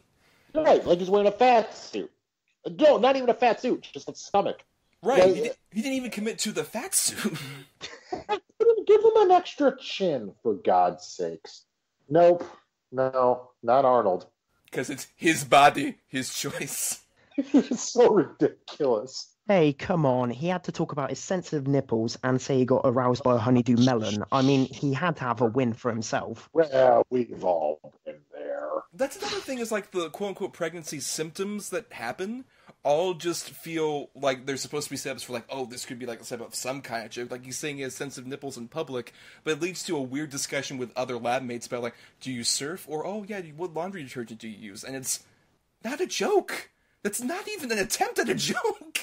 Right, like he's wearing a fat suit. No, not even a fat suit, just a stomach. Right, like, he didn't even commit to the fat suit. Give him an extra chin, for God's sakes. Nope, no, not Arnold. Because it's his body, his choice. It's so ridiculous. Hey, come on. He had to talk about his sensitive nipples and say he got aroused by a honeydew melon. I mean, he had to have a win for himself. Well, we've all been there. That's another thing is, like, the quote-unquote pregnancy symptoms that happen all just feel like they're supposed to be setups for, like, oh, this could be, like, a setup of some kind of joke. Like, he's saying he has sensitive nipples in public, but it leads to a weird discussion with other lab mates about, like, do you surf? Or, oh, yeah, what laundry detergent do you use? And it's not a joke. That's not even an attempt at a joke.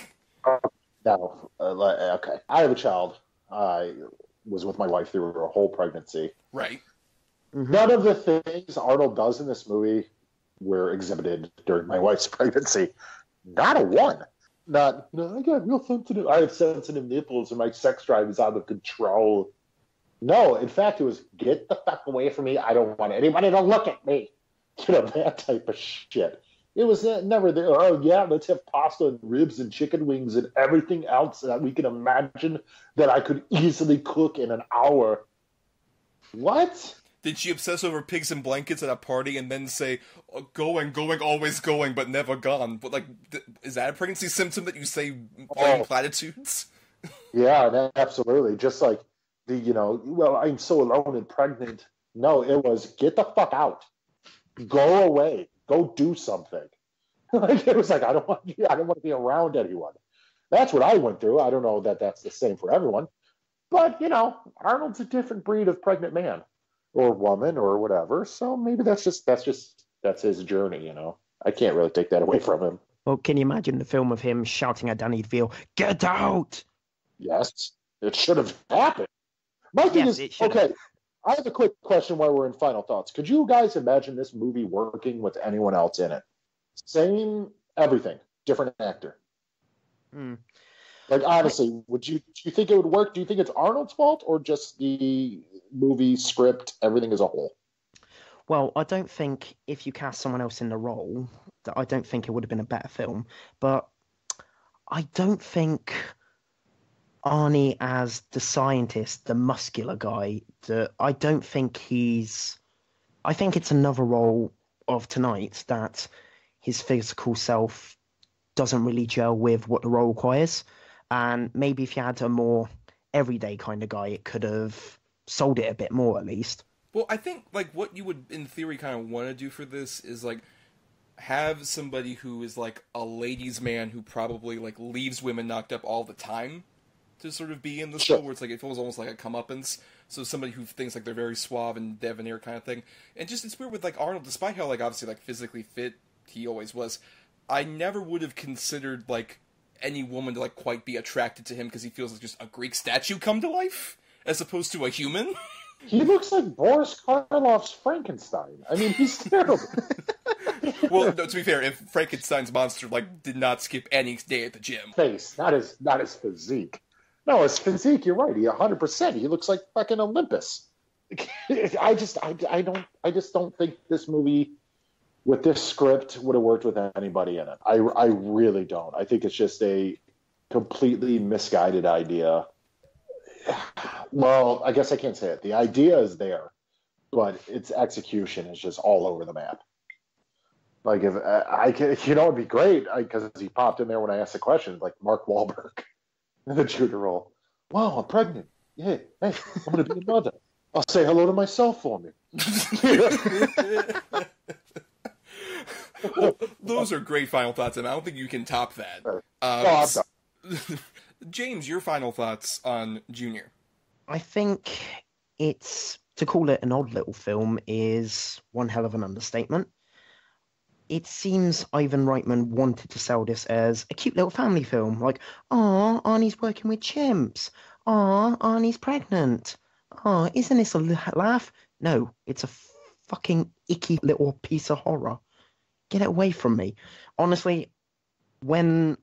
No, okay. I have a child. I was with my wife through her whole pregnancy. Right. None of the things Arnold does in this movie were exhibited during my wife's pregnancy. Not a one. Not, no, I got real sensitive. I have sensitive nipples and my sex drive is out of control. No, in fact, it was, get the fuck away from me. I don't want anybody to look at me. You know, that type of shit. It was never there. Oh, yeah, let's have pasta and ribs and chicken wings and everything else that we can imagine that I could easily cook in an hour. What? Did she obsess over pigs and blankets at a party and then say, oh, going, always going, but never gone? But, like, is that a pregnancy symptom that you say plain platitudes? Yeah, absolutely. Just like, well, I'm so alone and pregnant. No, it was get the fuck out. Go away. Go do something. Like, it was like, I don't want to be around anyone. That's what I went through. I don't know that that's the same for everyone. But, Arnold's a different breed of pregnant man or woman or whatever. So maybe that's his journey, I can't really take that away from him. Well, can you imagine the film of him shouting at Danny DeVito, "Get out!" Yes, it should have happened. My thing is, okay, I have a quick question while we're in final thoughts. Could you guys imagine this movie working with anyone else in it? Same, everything, different actor. Like, honestly, do you think it would work? Do you think it's Arnold's fault or just the movie script, everything as a whole? Well, I don't think if you cast someone else in the role, that I don't think it would have been a better film. But I don't think Arnie as the scientist, the muscular guy, I think it's another role of tonight that his physical self doesn't really gel with what the role requires. And maybe if you had a more everyday kind of guy, it could have sold it a bit more, at least. Well, I think, like, what you would, in theory, kind of want to do for this is, like, have somebody who is, like, a ladies' man who probably, like, leaves women knocked up all the time to sort of be in the show, where it's, like, it feels almost like a comeuppance. So somebody who thinks, like, they're very suave and debonair kind of thing. And just, it's weird with, like, Arnold, despite how, like, obviously, like, physically fit he always was, I never would have considered, like, any woman to, like, quite be attracted to him because he feels like just a Greek statue come to life as opposed to a human. He looks like Boris Karloff's Frankenstein. I mean, he's terrible. Well, no, to be fair, if Frankenstein's monster, like, did not skip any day at the gym. Face, not his physique. No, his physique, you're right. He 100%. He looks like fucking Olympus. I just don't think this movie with this script would have worked with anybody in it. I really don't. I think it's just a completely misguided idea. Well, I guess I can't say it. The idea is there, but its execution is just all over the map. Like, if I can, it'd be great because he popped in there when I asked the question, like Mark Wahlberg in the Junior role. Wow, I'm pregnant. Yeah, hey, I'm gonna be a mother. I'll say hello to myself for me. Well, those are great final thoughts, and I don't think you can top that. James, your final thoughts on Junior. I think to call it an odd little film is one hell of an understatement. It seems Ivan Reitman wanted to sell this as a cute little family film. Like, aw, Arnie's working with chimps. Aw, Arnie's pregnant. Aw, isn't this a laugh? No, it's a fucking icky little piece of horror. Get it away from me. Honestly, when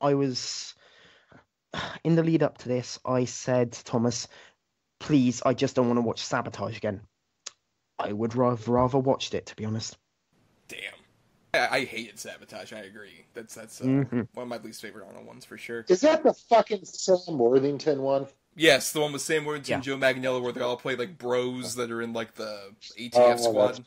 I was in the lead up to this, I said to Thomas, please, I just don't want to watch Sabotage again. I would rather watched it, to be honest. Damn. I hated Sabotage, I agree. That's one of my least favorite Arnold ones, for sure. Is that the fucking Sam Worthington one? Yes, the one with Sam Worthington and Joe Manganiello, where they all play, like, bros that are in, like, the ATF squad.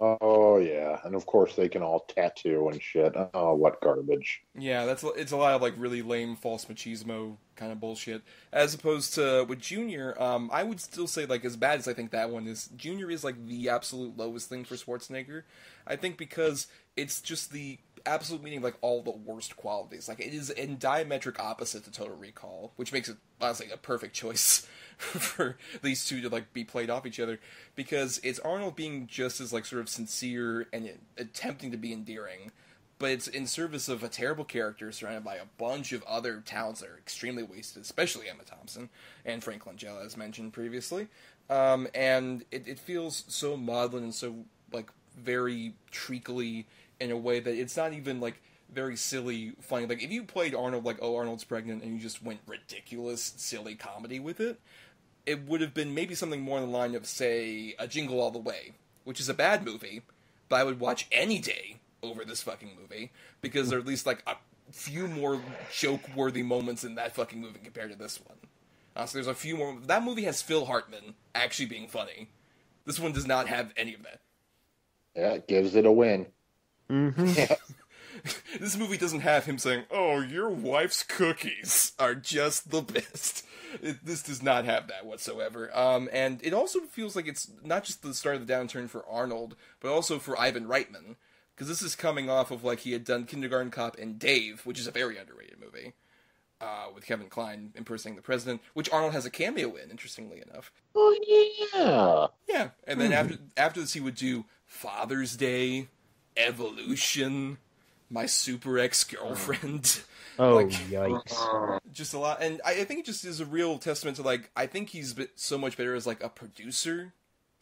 Oh, yeah. And, of course, they can all tattoo and shit. Oh, what garbage. Yeah, it's a lot of, like, really lame false machismo kind of bullshit. As opposed to with Junior, I would still say, like, as bad as I think that one is, Junior is, like, the absolute lowest thing for Schwarzenegger. I think because it's just the absolute meaning of, like, all the worst qualities. Like, it is in diametric opposite to Total Recall, which makes it, honestly, a perfect choice for these two to, like, be played off each other, because it's Arnold being just as, like, sort of sincere and attempting to be endearing, but it's in service of a terrible character surrounded by a bunch of other talents that are extremely wasted, especially Emma Thompson and Frank Langella, as mentioned previously, and it feels so maudlin and so, like, very treacly in a way that it's not even, like, very silly, funny. Like, if you played Arnold, like, oh, Arnold's pregnant, and you just went ridiculous, silly comedy with it, it would have been maybe something more in the line of, say, a Jingle All the Way, which is a bad movie, but I would watch any day over this fucking movie, because there are at least, like, a few more joke-worthy moments in that fucking movie compared to this one. So there's a few more. That movie has Phil Hartman actually being funny. This one does not have any of that. Yeah, it gives it a win. Mm-hmm. Yeah. This movie doesn't have him saying, "Oh, your wife's cookies are just the best." This does not have that whatsoever. And it also feels like it's not just the start of the downturn for Arnold, but also for Ivan Reitman. Because this is coming off of, like, he had done Kindergarten Cop and Dave, which is a very underrated movie, with Kevin Kline impersonating the president, which Arnold has a cameo in, interestingly enough. Oh, yeah. Yeah, and then after this he would do Father's Day, Evolution, My Super Ex-Girlfriend. Oh, like, yikes. Just a lot. And I think it just is a real testament to, like, I think he's so much better as, like, a producer,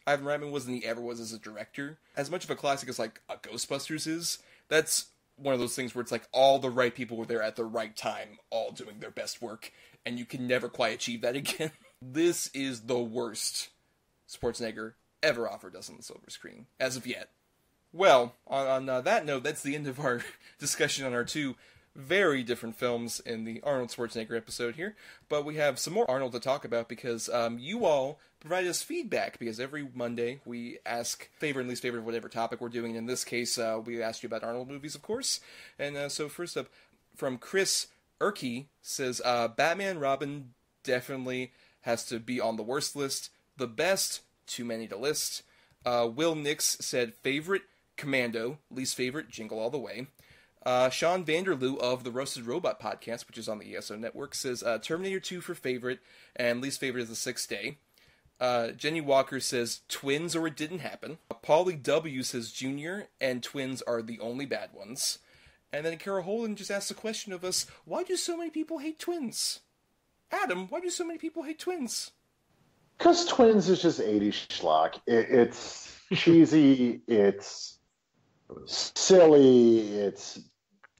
Ivan Reitman was, than he ever was as a director. As much of a classic as, like, a Ghostbusters is, that's one of those things where it's like all the right people were there at the right time, all doing their best work, and you can never quite achieve that again. This is the worst Schwarzenegger ever offered us on the silver screen, as of yet. Well, on that note, that's the end of our discussion on our two very different films in the Arnold Schwarzenegger episode here, but we have some more Arnold to talk about because you all provide us feedback, because every Monday we ask favorite and least favorite of whatever topic we're doing, and in this case we asked you about Arnold movies, of course. And so first up, from Chris Erke, says, Batman Robin definitely has to be on the worst list, the best, too many to list. Will Nix said, favorite, Commando, least favorite, Jingle All the Way. Sean Vanderloo of the Roasted Robot podcast, which is on the ESO Network, says Terminator 2 for favorite, and least favorite is The Sixth Day. Jenny Walker says Twins or It Didn't Happen. Paulie W says Junior, and Twins are the only bad ones. And then Carol Holden just asks the question of us, why do so many people hate Twins? Adam, why do so many people hate Twins? Because Twins is just 80s schlock. It's cheesy, it's silly, it's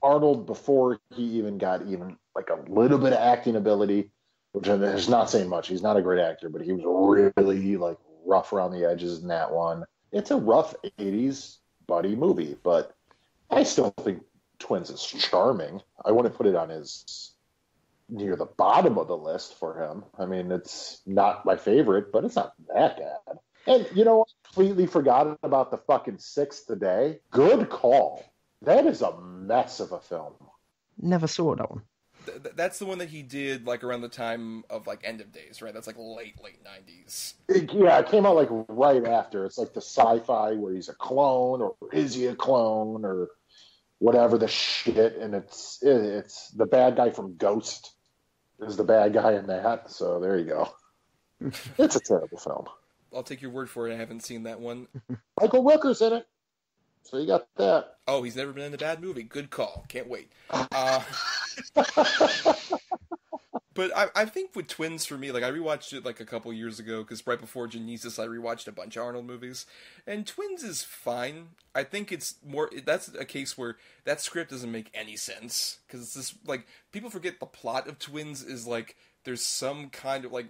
Arnold before he even got even like a little bit of acting ability, which is not saying much. He's not a great actor, but he was really like rough around the edges in that one. It's a rough 80s buddy movie, but I still think Twins is charming. I wouldn't put it on his near the bottom of the list for him. I mean, it's not my favorite, but it's not that bad. And, you know, I completely forgot about the fucking Sixth Day. Good call. That is a mess of a film. Never saw that one. That's the one that he did, like, around the time of, like, End of Days, right? That's, like, late 90s. Yeah, it came out, like, right after. It's, like, the sci-fi where he's a clone, or is he a clone, or whatever the shit. And it's the bad guy from Ghost is the bad guy in that. So there you go. It's a terrible film. I'll take your word for it. I haven't seen that one. Michael Rooker's in it. So you got that. Oh, he's never been in a bad movie. Good call. Can't wait. But I think with Twins for me, like I rewatched it like a couple years ago because right before Genesis, I rewatched a bunch of Arnold movies. And Twins is fine. I think it's more, that's a case where that script doesn't make any sense because it's this, like, people forget the plot of Twins is like there's some kind of like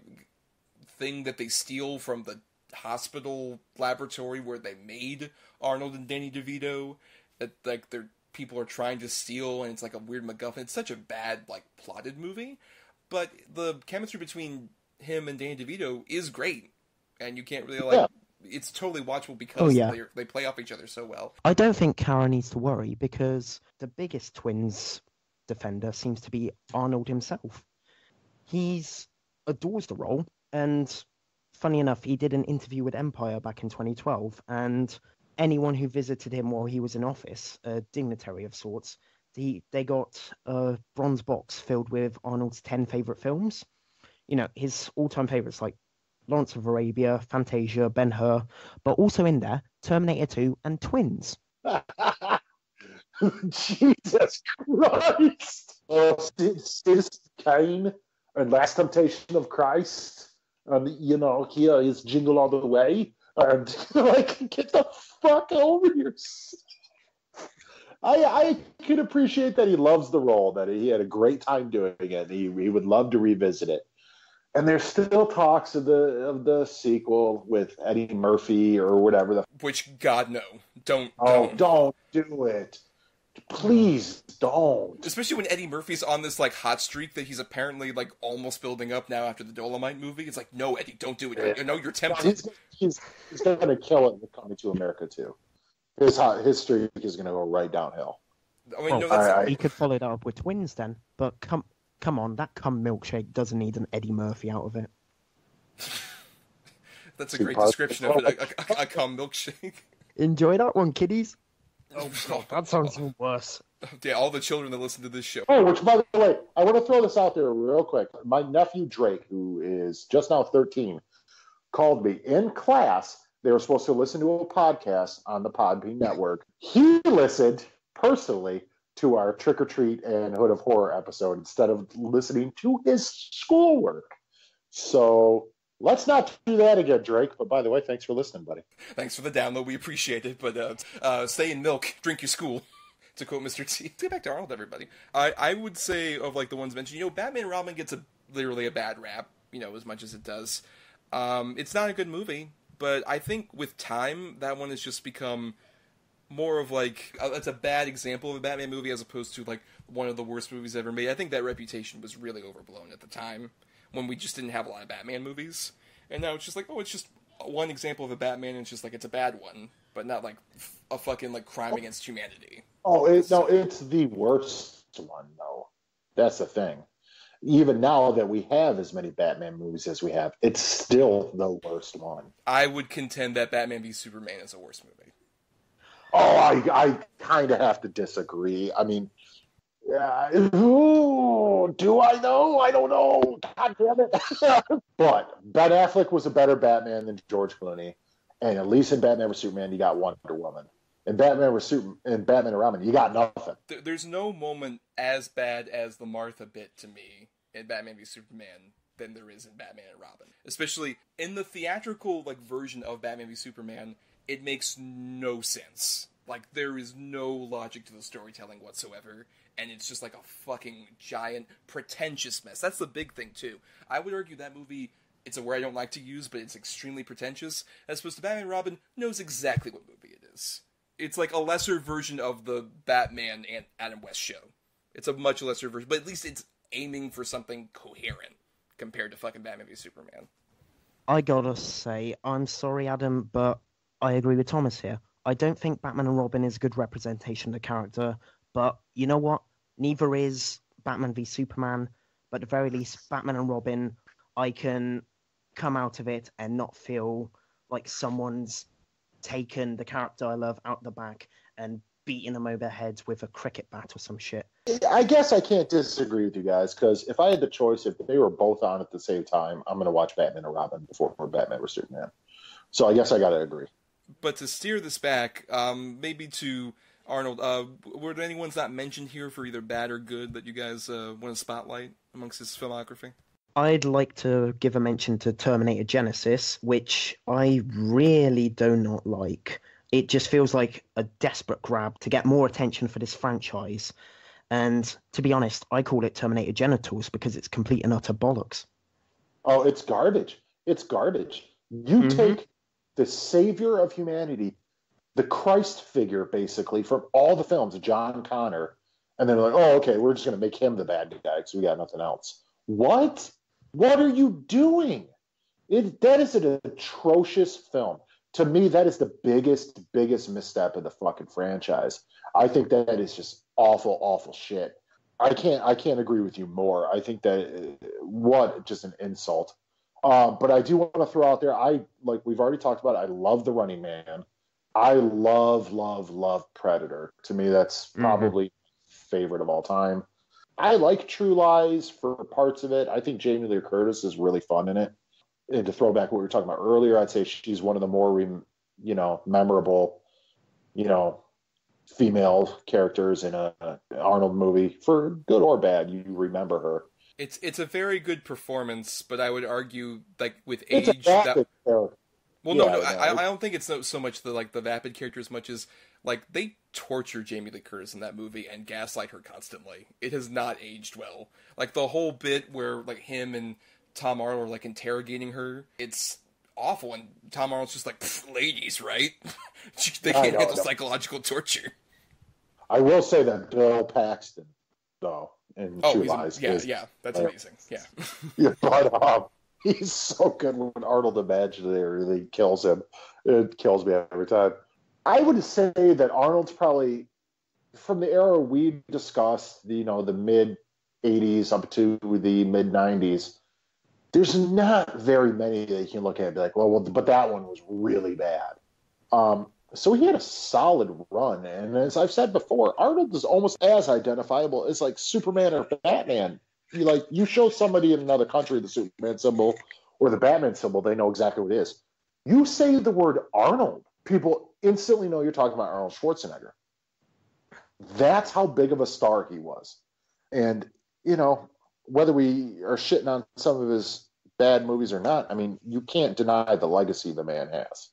thing that they steal from the hospital laboratory where they made Arnold and Danny DeVito that like their people are trying to steal, and it's like a weird MacGuffin. It's such a bad like plotted movie, but the chemistry between him and Danny DeVito is great, and you can't really like it's totally watchable because they play off each other so well. I don't think Kara needs to worry because the biggest Twins defender seems to be Arnold himself. He's adores the role, and funny enough, he did an interview with Empire back in 2012, and anyone who visited him while he was in office, a dignitary of sorts, they got a bronze box filled with Arnold's 10 favourite films. You know, his all-time favourites like Lawrence of Arabia, Fantasia, Ben-Hur, but also in there, Terminator 2 and Twins. Jesus Christ! Citizen Kane and Last Temptation of Christ. And, you know, here is Jingle All the Way. And, like, get the fuck over here. I can appreciate that he loves the role, that he had a great time doing it. He would love to revisit it. And there's still talks of the sequel with Eddie Murphy or whatever. Which, God, no. Don't. Oh, don't do it. Please don't. Especially when Eddie Murphy's on this, like, hot streak that he's apparently, like, almost building up now after the Dolomite movie. It's like, no, Eddie, don't do it. No, you're tempted. He's going to kill it with Coming to America, too. His streak is going to go right downhill. I mean, well, no, that's you could follow that up with Twins then, but come on, that cum milkshake doesn't need an Eddie Murphy out of it. That's a great description of it, a cum milkshake. Enjoy that one, kiddies. Oh God, that sounds even worse. Yeah, all the children that listen to this show. Oh, which, by the way, I want to throw this out there real quick. My nephew Drake, who is just now 13, called me in class. They were supposed to listen to a podcast on the Podbean network. He listened personally to our Trick or Treat and Hood of Horror episode instead of listening to his schoolwork. So let's not do that again, Drake. But by the way, thanks for listening, buddy. Thanks for the download. We appreciate it. But stay in milk, drink your school. To quote Mr. T. Let's get back to Arnold, everybody. I would say, of like the ones mentioned, you know, Batman and Robin gets literally a bad rap, you know, as much as it does. It's not a good movie, but I think with time, that one has just become more of like, that's a bad example of a Batman movie as opposed to like one of the worst movies ever made. I think that reputation was really overblown at the time when we just didn't have a lot of Batman movies. And now it's just like, oh, it's just one example of a Batman and it's just like, it's a bad one, but not like a fucking like crime against humanity. Oh, no, it's the worst one, though. That's the thing. Even now that we have as many Batman movies as we have, it's still the worst one. I would contend that Batman v Superman is a worse movie. Oh, I kind of have to disagree. I mean, ooh, do I know? I don't know. God damn it. But Ben Affleck was a better Batman than George Clooney. And at least in Batman v Superman, you got Wonder Woman. In Batman and Robin, you got nothing. There's no moment as bad as the Martha bit to me in Batman v Superman than there is in Batman and Robin. Especially in the theatrical like version of Batman v Superman, it makes no sense. Like, there is no logic to the storytelling whatsoever, and it's just like a fucking giant, pretentious mess. That's the big thing, too. I would argue that movie, it's a word I don't like to use, but it's extremely pretentious, as opposed to Batman and Robin knows exactly what movie it is. It's like a lesser version of the Batman and Adam West show. It's a much lesser version, but at least it's aiming for something coherent compared to fucking Batman v Superman. I gotta say, I'm sorry, Adam, but I agree with Thomas here. I don't think Batman and Robin is a good representation of the character, but you know what? Neither is Batman v Superman, but at the very least, Batman and Robin, I can come out of it and not feel like someone's taken the character I love out the back and beating them over the heads with a cricket bat or some shit. I guess I can't disagree with you guys, because if I had the choice, if they were both on at the same time, I'm going to watch Batman and Robin before Batman v Superman. So I guess I got to agree. But to steer this back, maybe to Arnold, were there any ones not mentioned here for either bad or good that you guys want to spotlight amongst his filmography? I'd like to give a mention to Terminator Genesis, which I really do not like. It just feels like a desperate grab to get more attention for this franchise. And to be honest, I call it Terminator Genitals because it's complete and utter bollocks. Oh, it's garbage. It's garbage. You take the savior of humanity, the Christ figure, basically, from all the films, John Connor, and then like, oh, okay, we're just going to make him the bad guy because we got nothing else. What? What are you doing? That is an atrocious film. To me, that is the biggest misstep of the fucking franchise. I think that is just awful, awful shit. I can't agree with you more. I think that, just an insult. But I do want to throw out there, we've already talked about it, I love The Running Man. I love Predator. To me, that's probably my favorite of all time. I like True Lies for parts of it. I think Jamie Lee Curtis is really fun in it. And to throw back what we were talking about earlier, I'd say she's one of the more, memorable, female characters in an Arnold movie. For good or bad, you remember her. It's a very good performance, but I would argue, like, with age... It's a vapid character. Well, yeah, no, I don't think it's so much the vapid character as much as... Like, they torture Jamie Lee Curtis in that movie and gaslight her constantly. It has not aged well. Like, the whole bit where, like, him and Tom Arnold are, like, interrogating her, it's awful. And Tom Arnold's just like, ladies, right? They can't handle psychological torture. I will say that Bill Paxton, though, in True Lies. Yeah, that's amazing. Yeah. He's so good when Arnold imaginarily kills him. It kills me every time. I would say that Arnold's probably from the era we discussed, the mid 80s up to the mid 90s, there's not very many that you can look at and be like, well, but that one was really bad. So he had a solid run. And as I've said before, Arnold is almost as identifiable as like Superman or Batman. You show somebody in another country the Superman symbol or the Batman symbol, they know exactly what it is. You say the word Arnold, people instantly know you're talking about Arnold Schwarzenegger. That's how big of a star he was. And, whether we are shitting on some of his bad movies or not, I mean, you can't deny the legacy the man has.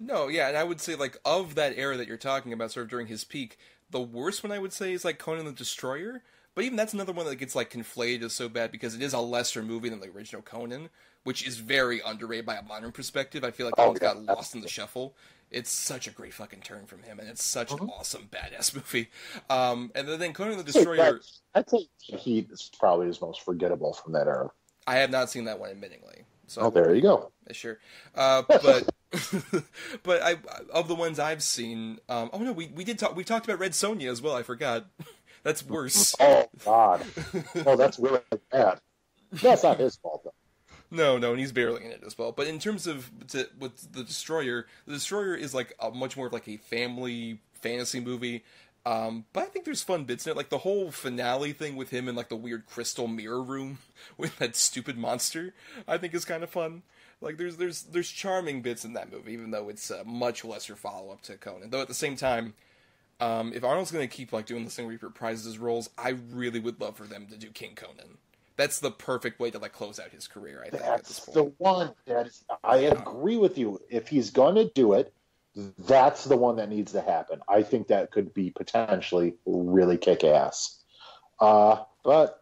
No, yeah, and I would say, of that era that you're talking about, sort of during his peak, the worst one I would say is, Conan the Destroyer. But even that's another one that gets, conflated as so bad because it is a lesser movie than the original Conan, which is very underrated by a modern perspective. I feel like that one's got lost in the shuffle. It's such a great fucking turn from him, and it's such an awesome, badass movie. And then Conan the Destroyer... I'd say Heat is probably his most forgettable from that era. I have not seen that one, admittingly. So there you go. Sure. But... but of the ones I've seen, we talked about Red Sonja as well. I forgot. That's worse. Oh God, no, that's really bad. That's not his fault though. No, and he's barely in it as well. But in terms of with the Destroyer is much more of a family fantasy movie. But I think there's fun bits in it, the whole finale thing with him in the weird crystal mirror room with that stupid monster. I think is kind of fun. There's charming bits in that movie, even though it's a much lesser follow-up to Conan. Though at the same time, if Arnold's going to keep doing this thing where he reprises his roles, I really would love for them to do King Conan. That's the perfect way to close out his career, I think, at this point. That's the one. I agree with you. If he's going to do it, that's the one that needs to happen. I think that could be potentially really kick-ass. But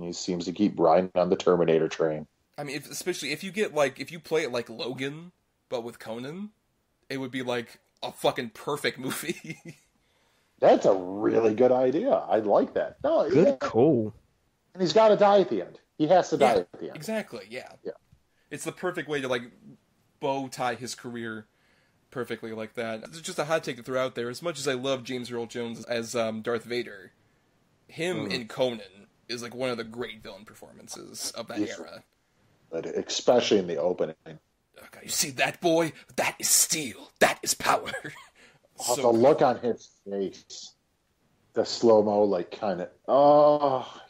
he seems to keep riding on the Terminator train. I mean, especially if you get, if you play it like Logan, but with Conan, it would be, a fucking perfect movie. That's a really good idea. I like that. No, good call. And he's got to die at the end. He has to die at the end. Exactly, yeah. It's the perfect way to, bow tie his career perfectly like that. It's just a hot take to throw out there. As much as I love James Earl Jones as Darth Vader, him in Conan is, one of the great villain performances of that era. But especially in the opening. Okay, you see that boy? That is steel. That is power. So the look on his face, the slow mo,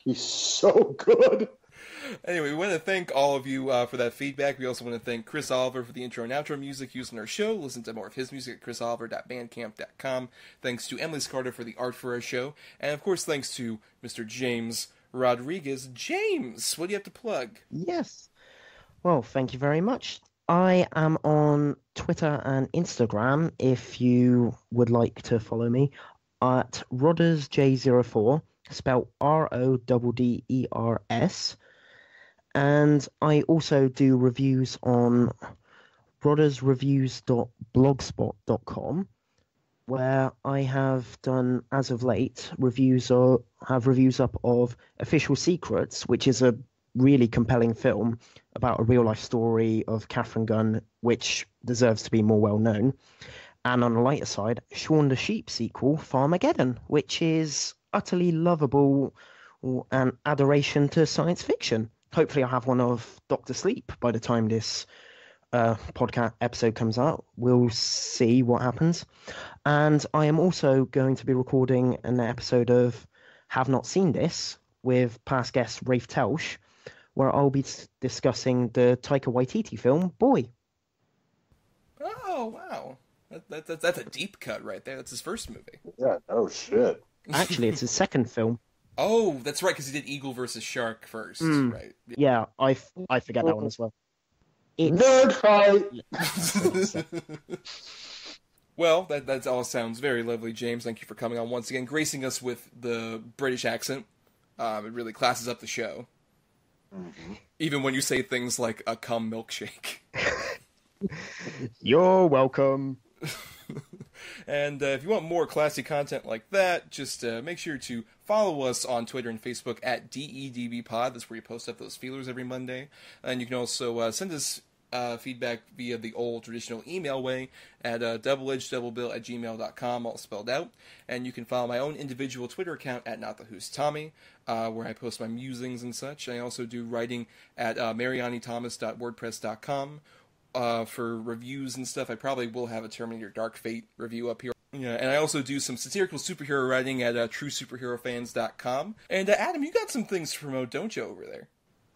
he's so good. Anyway, we want to thank all of you for that feedback. We also want to thank Chris Oliver for the intro and outro music used in our show. Listen to more of his music at chrisoliver.bandcamp.com. Thanks to Emily Scarter for the art for our show, and of course, thanks to Mr. James Rodriguez. James, what do you have to plug? Yes. Well, thank you very much. I am on Twitter and Instagram, if you would like to follow me, at RoddersJ04, spelled RODDERS. And I also do reviews on roddersreviews.blogspot.com, where I have done, as of late, reviews up of Official Secrets, which is a really compelling film about a real-life story of Catherine Gunn, which deserves to be more well-known. And on the lighter side, Shaun the Sheep sequel, Farmageddon, which is utterly lovable and adoration to science fiction. Hopefully I'll have one of Dr. Sleep by the time this podcast episode comes out. We'll see what happens. And I am also going to be recording an episode of Have Not Seen This with past guest Rafe Telsch, where I'll be discussing the Taika Waititi film, Boy. Oh, wow. That's a deep cut right there. That's his first movie. Yeah, oh, shit. Actually, it's his second film. Oh, that's right, because he did Eagle versus Shark first, right? Yeah, I forget that one as well. Nerd fight! Well, that all sounds very lovely, James. Thank you for coming on once again, gracing us with the British accent. It really classes up the show. Mm-hmm. Even when you say things like a cum milkshake. You're welcome. And if you want more classy content like that, just make sure to follow us on Twitter and Facebook at DEDBpod. That's where you post up those feelers every Monday. And you can also send us feedback via the old traditional email way at doubleedgedoublebill@gmail.com, all spelled out. And you can follow my own individual Twitter account at NotTheWho'sTommy, where I post my musings and such. I also do writing at marianithomas.wordpress.com for reviews and stuff. I probably will have a Terminator Dark Fate review up here. Yeah, and I also do some satirical superhero writing at truesuperherofans.com. And Adam, you got some things to promote, don't you, over there?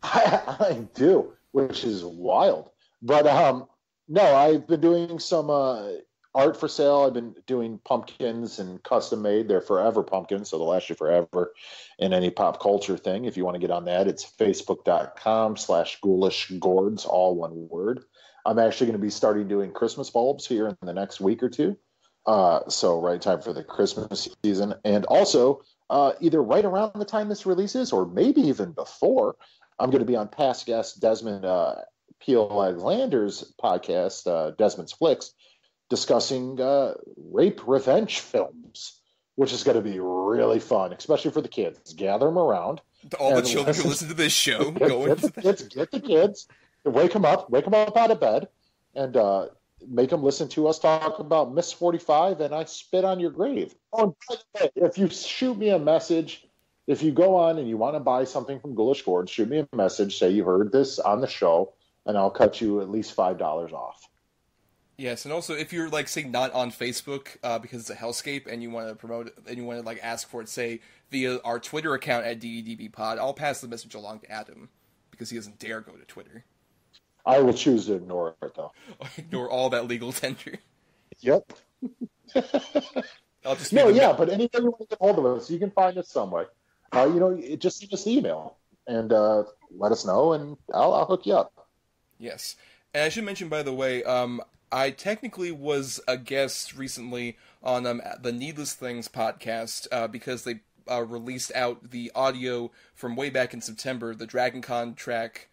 I do, which is wild. But no, I've been doing some art for sale. I've been doing pumpkins and custom-made. They're forever pumpkins, so they'll last you forever in any pop culture thing. If you want to get on that, it's facebook.com/ghoulishgourds, all one word. I'm actually going to be starting doing Christmas bulbs here in the next week or two. So right time for the Christmas season. And also, either right around the time this releases or maybe even before, I'm going to be on past guest Desmond P.L.Lander's podcast, Desmond's Flicks, discussing rape revenge films, which is going to be really fun, especially for the kids. Gather them around. All the children who listen to this show. Get the kids. Wake them up out of bed. And make them listen to us talk about Miss 45 and I Spit on Your Grave. Oh, by the way, if you shoot me a message, if you go on and you want to buy something from Ghoulish Gourds, shoot me a message, say you heard this on the show, and I'll cut you at least $5 off. Yes, and also if you're, like, say, not on Facebook because it's a hellscape and you want to promote it, and you want to, like, ask for it, say, via our Twitter account at DEDBpod, I'll pass the message along to Adam because he doesn't dare go to Twitter. I will choose to ignore it, though. Ignore all that legal tender. Yep. I'll just but anytime you want to get hold of us, you can find us some way. Just send us an email and let us know, and I'll hook you up. Yes. And I should mention, by the way, I technically was a guest recently on the Needless Things podcast because they released out the audio from way back in September, the Dragon Con track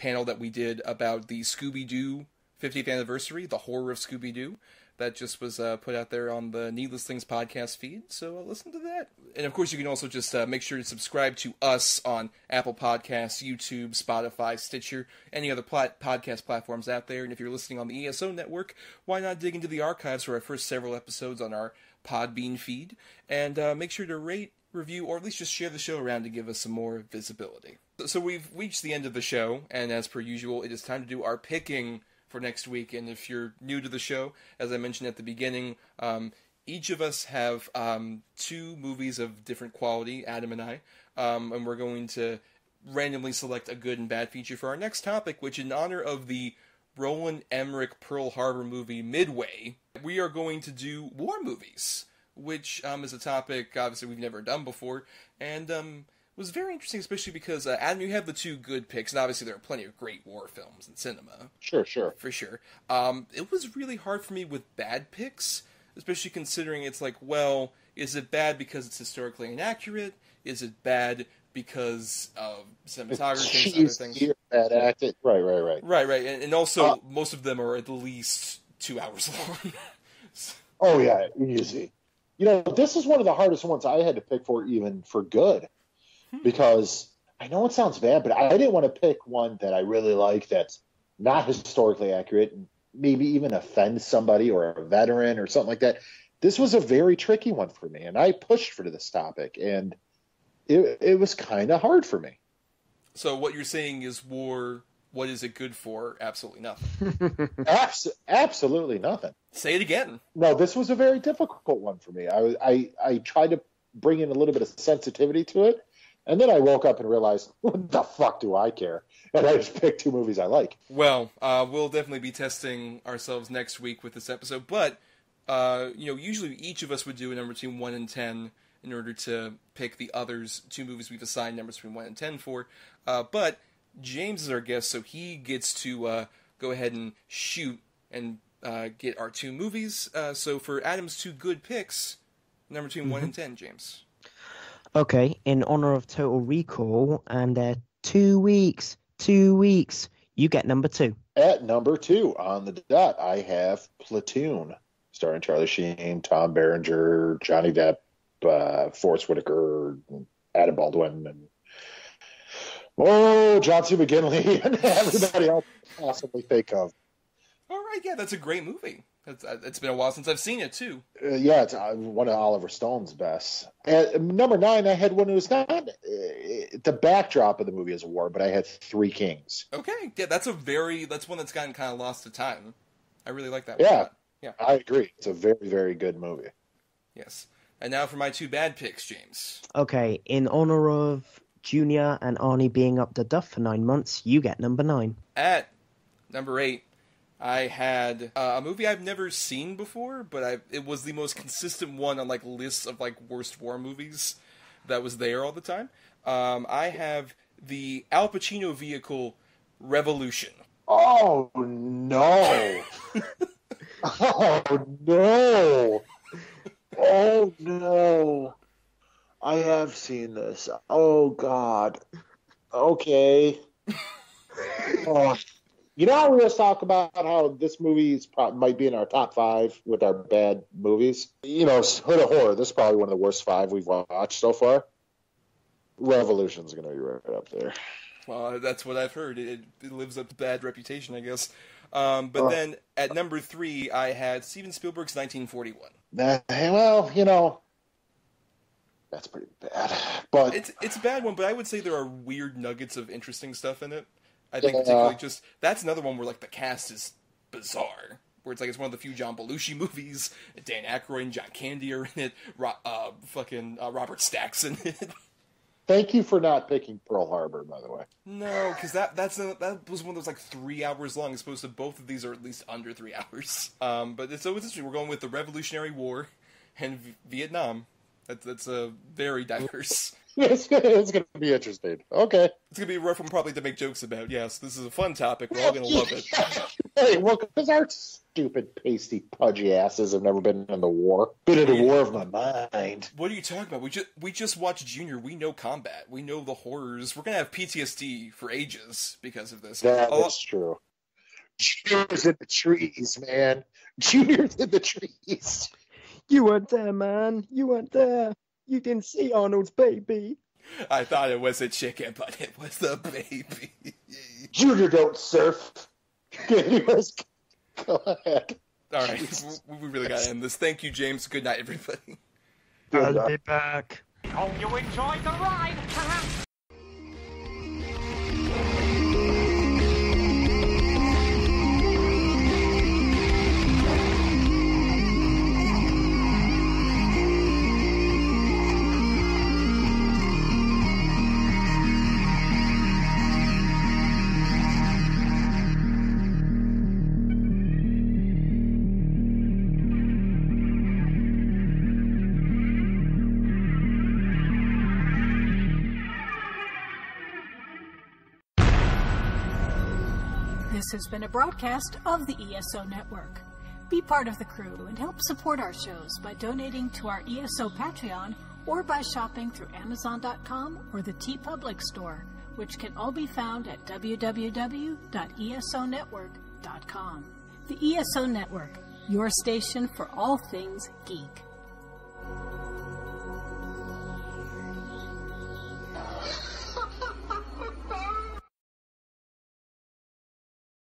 panel that we did about the Scooby-Doo 50th anniversary, the horror of Scooby-Doo, that just was put out there on the Needless Things podcast feed, so listen to that. And of course you can also just make sure to subscribe to us on Apple Podcasts, YouTube, Spotify, Stitcher, any other podcast platforms out there, and if you're listening on the ESO Network, why not dig into the archives for our first several episodes on our Podbean feed, and make sure to rate, review, or at least just share the show around to give us some more visibility. So we've reached the end of the show, and as per usual, it is time to do our picking for next week. And if you're new to the show, as I mentioned at the beginning, each of us have two movies of different quality, Adam and I, and we're going to randomly select a good and bad feature for our next topic, which in honor of the Roland Emmerich Pearl Harbor movie Midway, we are going to do war movies, which is a topic, obviously, we've never done before, and was very interesting, especially because, Adam, you have the two good picks, and obviously there are plenty of great war films in cinema. Sure. For sure. It was really hard for me with bad picks, especially considering it's like, well, is it bad because it's historically inaccurate? Is it bad because of cinematography and other things? Bad acting. Right. Right, and also most of them are at least 2 hours long. Oh, yeah, easy. You know, this is one of the hardest ones I had to pick for, even for good. Because I know it sounds bad, but I didn't want to pick one that I really like that's not historically accurate and maybe even offend somebody or a veteran or something like that. This was a very tricky one for me, and I pushed for this topic, and it was kind of hard for me. So what you're saying is war, what is it good for? Absolutely nothing. Absolutely nothing. Say it again. No, this was a very difficult one for me. I tried to bring in a little bit of sensitivity to it. And then I woke up and realized, what the fuck do I care? And I just picked two movies I like. Well, we'll definitely be testing ourselves next week with this episode. But, usually each of us would do a number between 1 and 10 in order to pick the others two movies we've assigned numbers between 1 and 10 for. But James is our guest, so he gets to go ahead and shoot and get our two movies. So for Adam's two good picks, number between 1 and 10, James. Okay, in honor of Total Recall, and 2 weeks, you get number 2. At number 2 on the dot, I have Platoon, starring Charlie Sheen, Tom Berenger, Johnny Depp, Forrest Whitaker, Adam Baldwin, and Oh, John C. McGinley and everybody else I could possibly think of. All right, yeah, that's a great movie. It's been a while since I've seen it, too. Yeah, it's one of Oliver Stone's best. At number 9, I had one who was not the backdrop of the movie is war, but I had Three Kings. Okay, yeah, that's one that's gotten kind of lost to time. I really like that one. Yeah, I agree. It's a very, very good movie. Yes. And now for my two bad picks, James. Okay, in honor of Junior and Arnie being up the duff for 9 months, you get number 9. At number 8, I had a movie I've never seen before, but it was the most consistent one on like lists of like worst war movies that was there all the time. I have the Al Pacino vehicle Revolution. Oh no! Oh no! Oh no! I have seen this. Oh God. Okay. Oh. You know how we always talk about how this movie might be in our top 5 with our bad movies? You know, Hood of Horror, this is probably one of the worst 5 we've watched so far. Revolution's going to be right up there. Well, that's what I've heard. It lives up to bad reputation, I guess. Then at number 3, I had Steven Spielberg's 1941. Well, you know, that's pretty bad. But it's a bad one, but I would say there are weird nuggets of interesting stuff in it. I think particularly that's another one where like the cast is bizarre, where it's like it's one of the few John Belushi movies. Dan Aykroyd and John Candy are in it. Robert Stack's in it. Thank you for not picking Pearl Harbor, by the way. No, because that was one of those like 3 hours long. As opposed to both of these are at least under 3 hours. But it's always interesting. We're going with the Revolutionary War and Vietnam. That's a very diverse. It's going to be interesting. Okay. It's going to be a rough one probably to make jokes about. Yes, this is a fun topic. We're all going to love it. Hey, well, because our stupid, pasty, pudgy asses have never been in the war. Been in a war of my mind. What are you talking about? We just watched Junior. We know combat. We know the horrors. We're going to have PTSD for ages because of this. That's true. Junior's in the trees, man. Junior's in the trees. You weren't there, man. You weren't there. You didn't see Arnold's baby. I thought it was a chicken, but it was the baby. Junior don't surf. Go ahead. All right, we really got to end this. Thank you, James. Good night, everybody. I'll be back. Hope you enjoyed the ride. This has been a broadcast of the ESO Network. Be part of the crew and help support our shows by donating to our ESO Patreon or by shopping through Amazon.com or the TeePublic store, which can all be found at www.esonetwork.com. The ESO Network, your station for all things geek.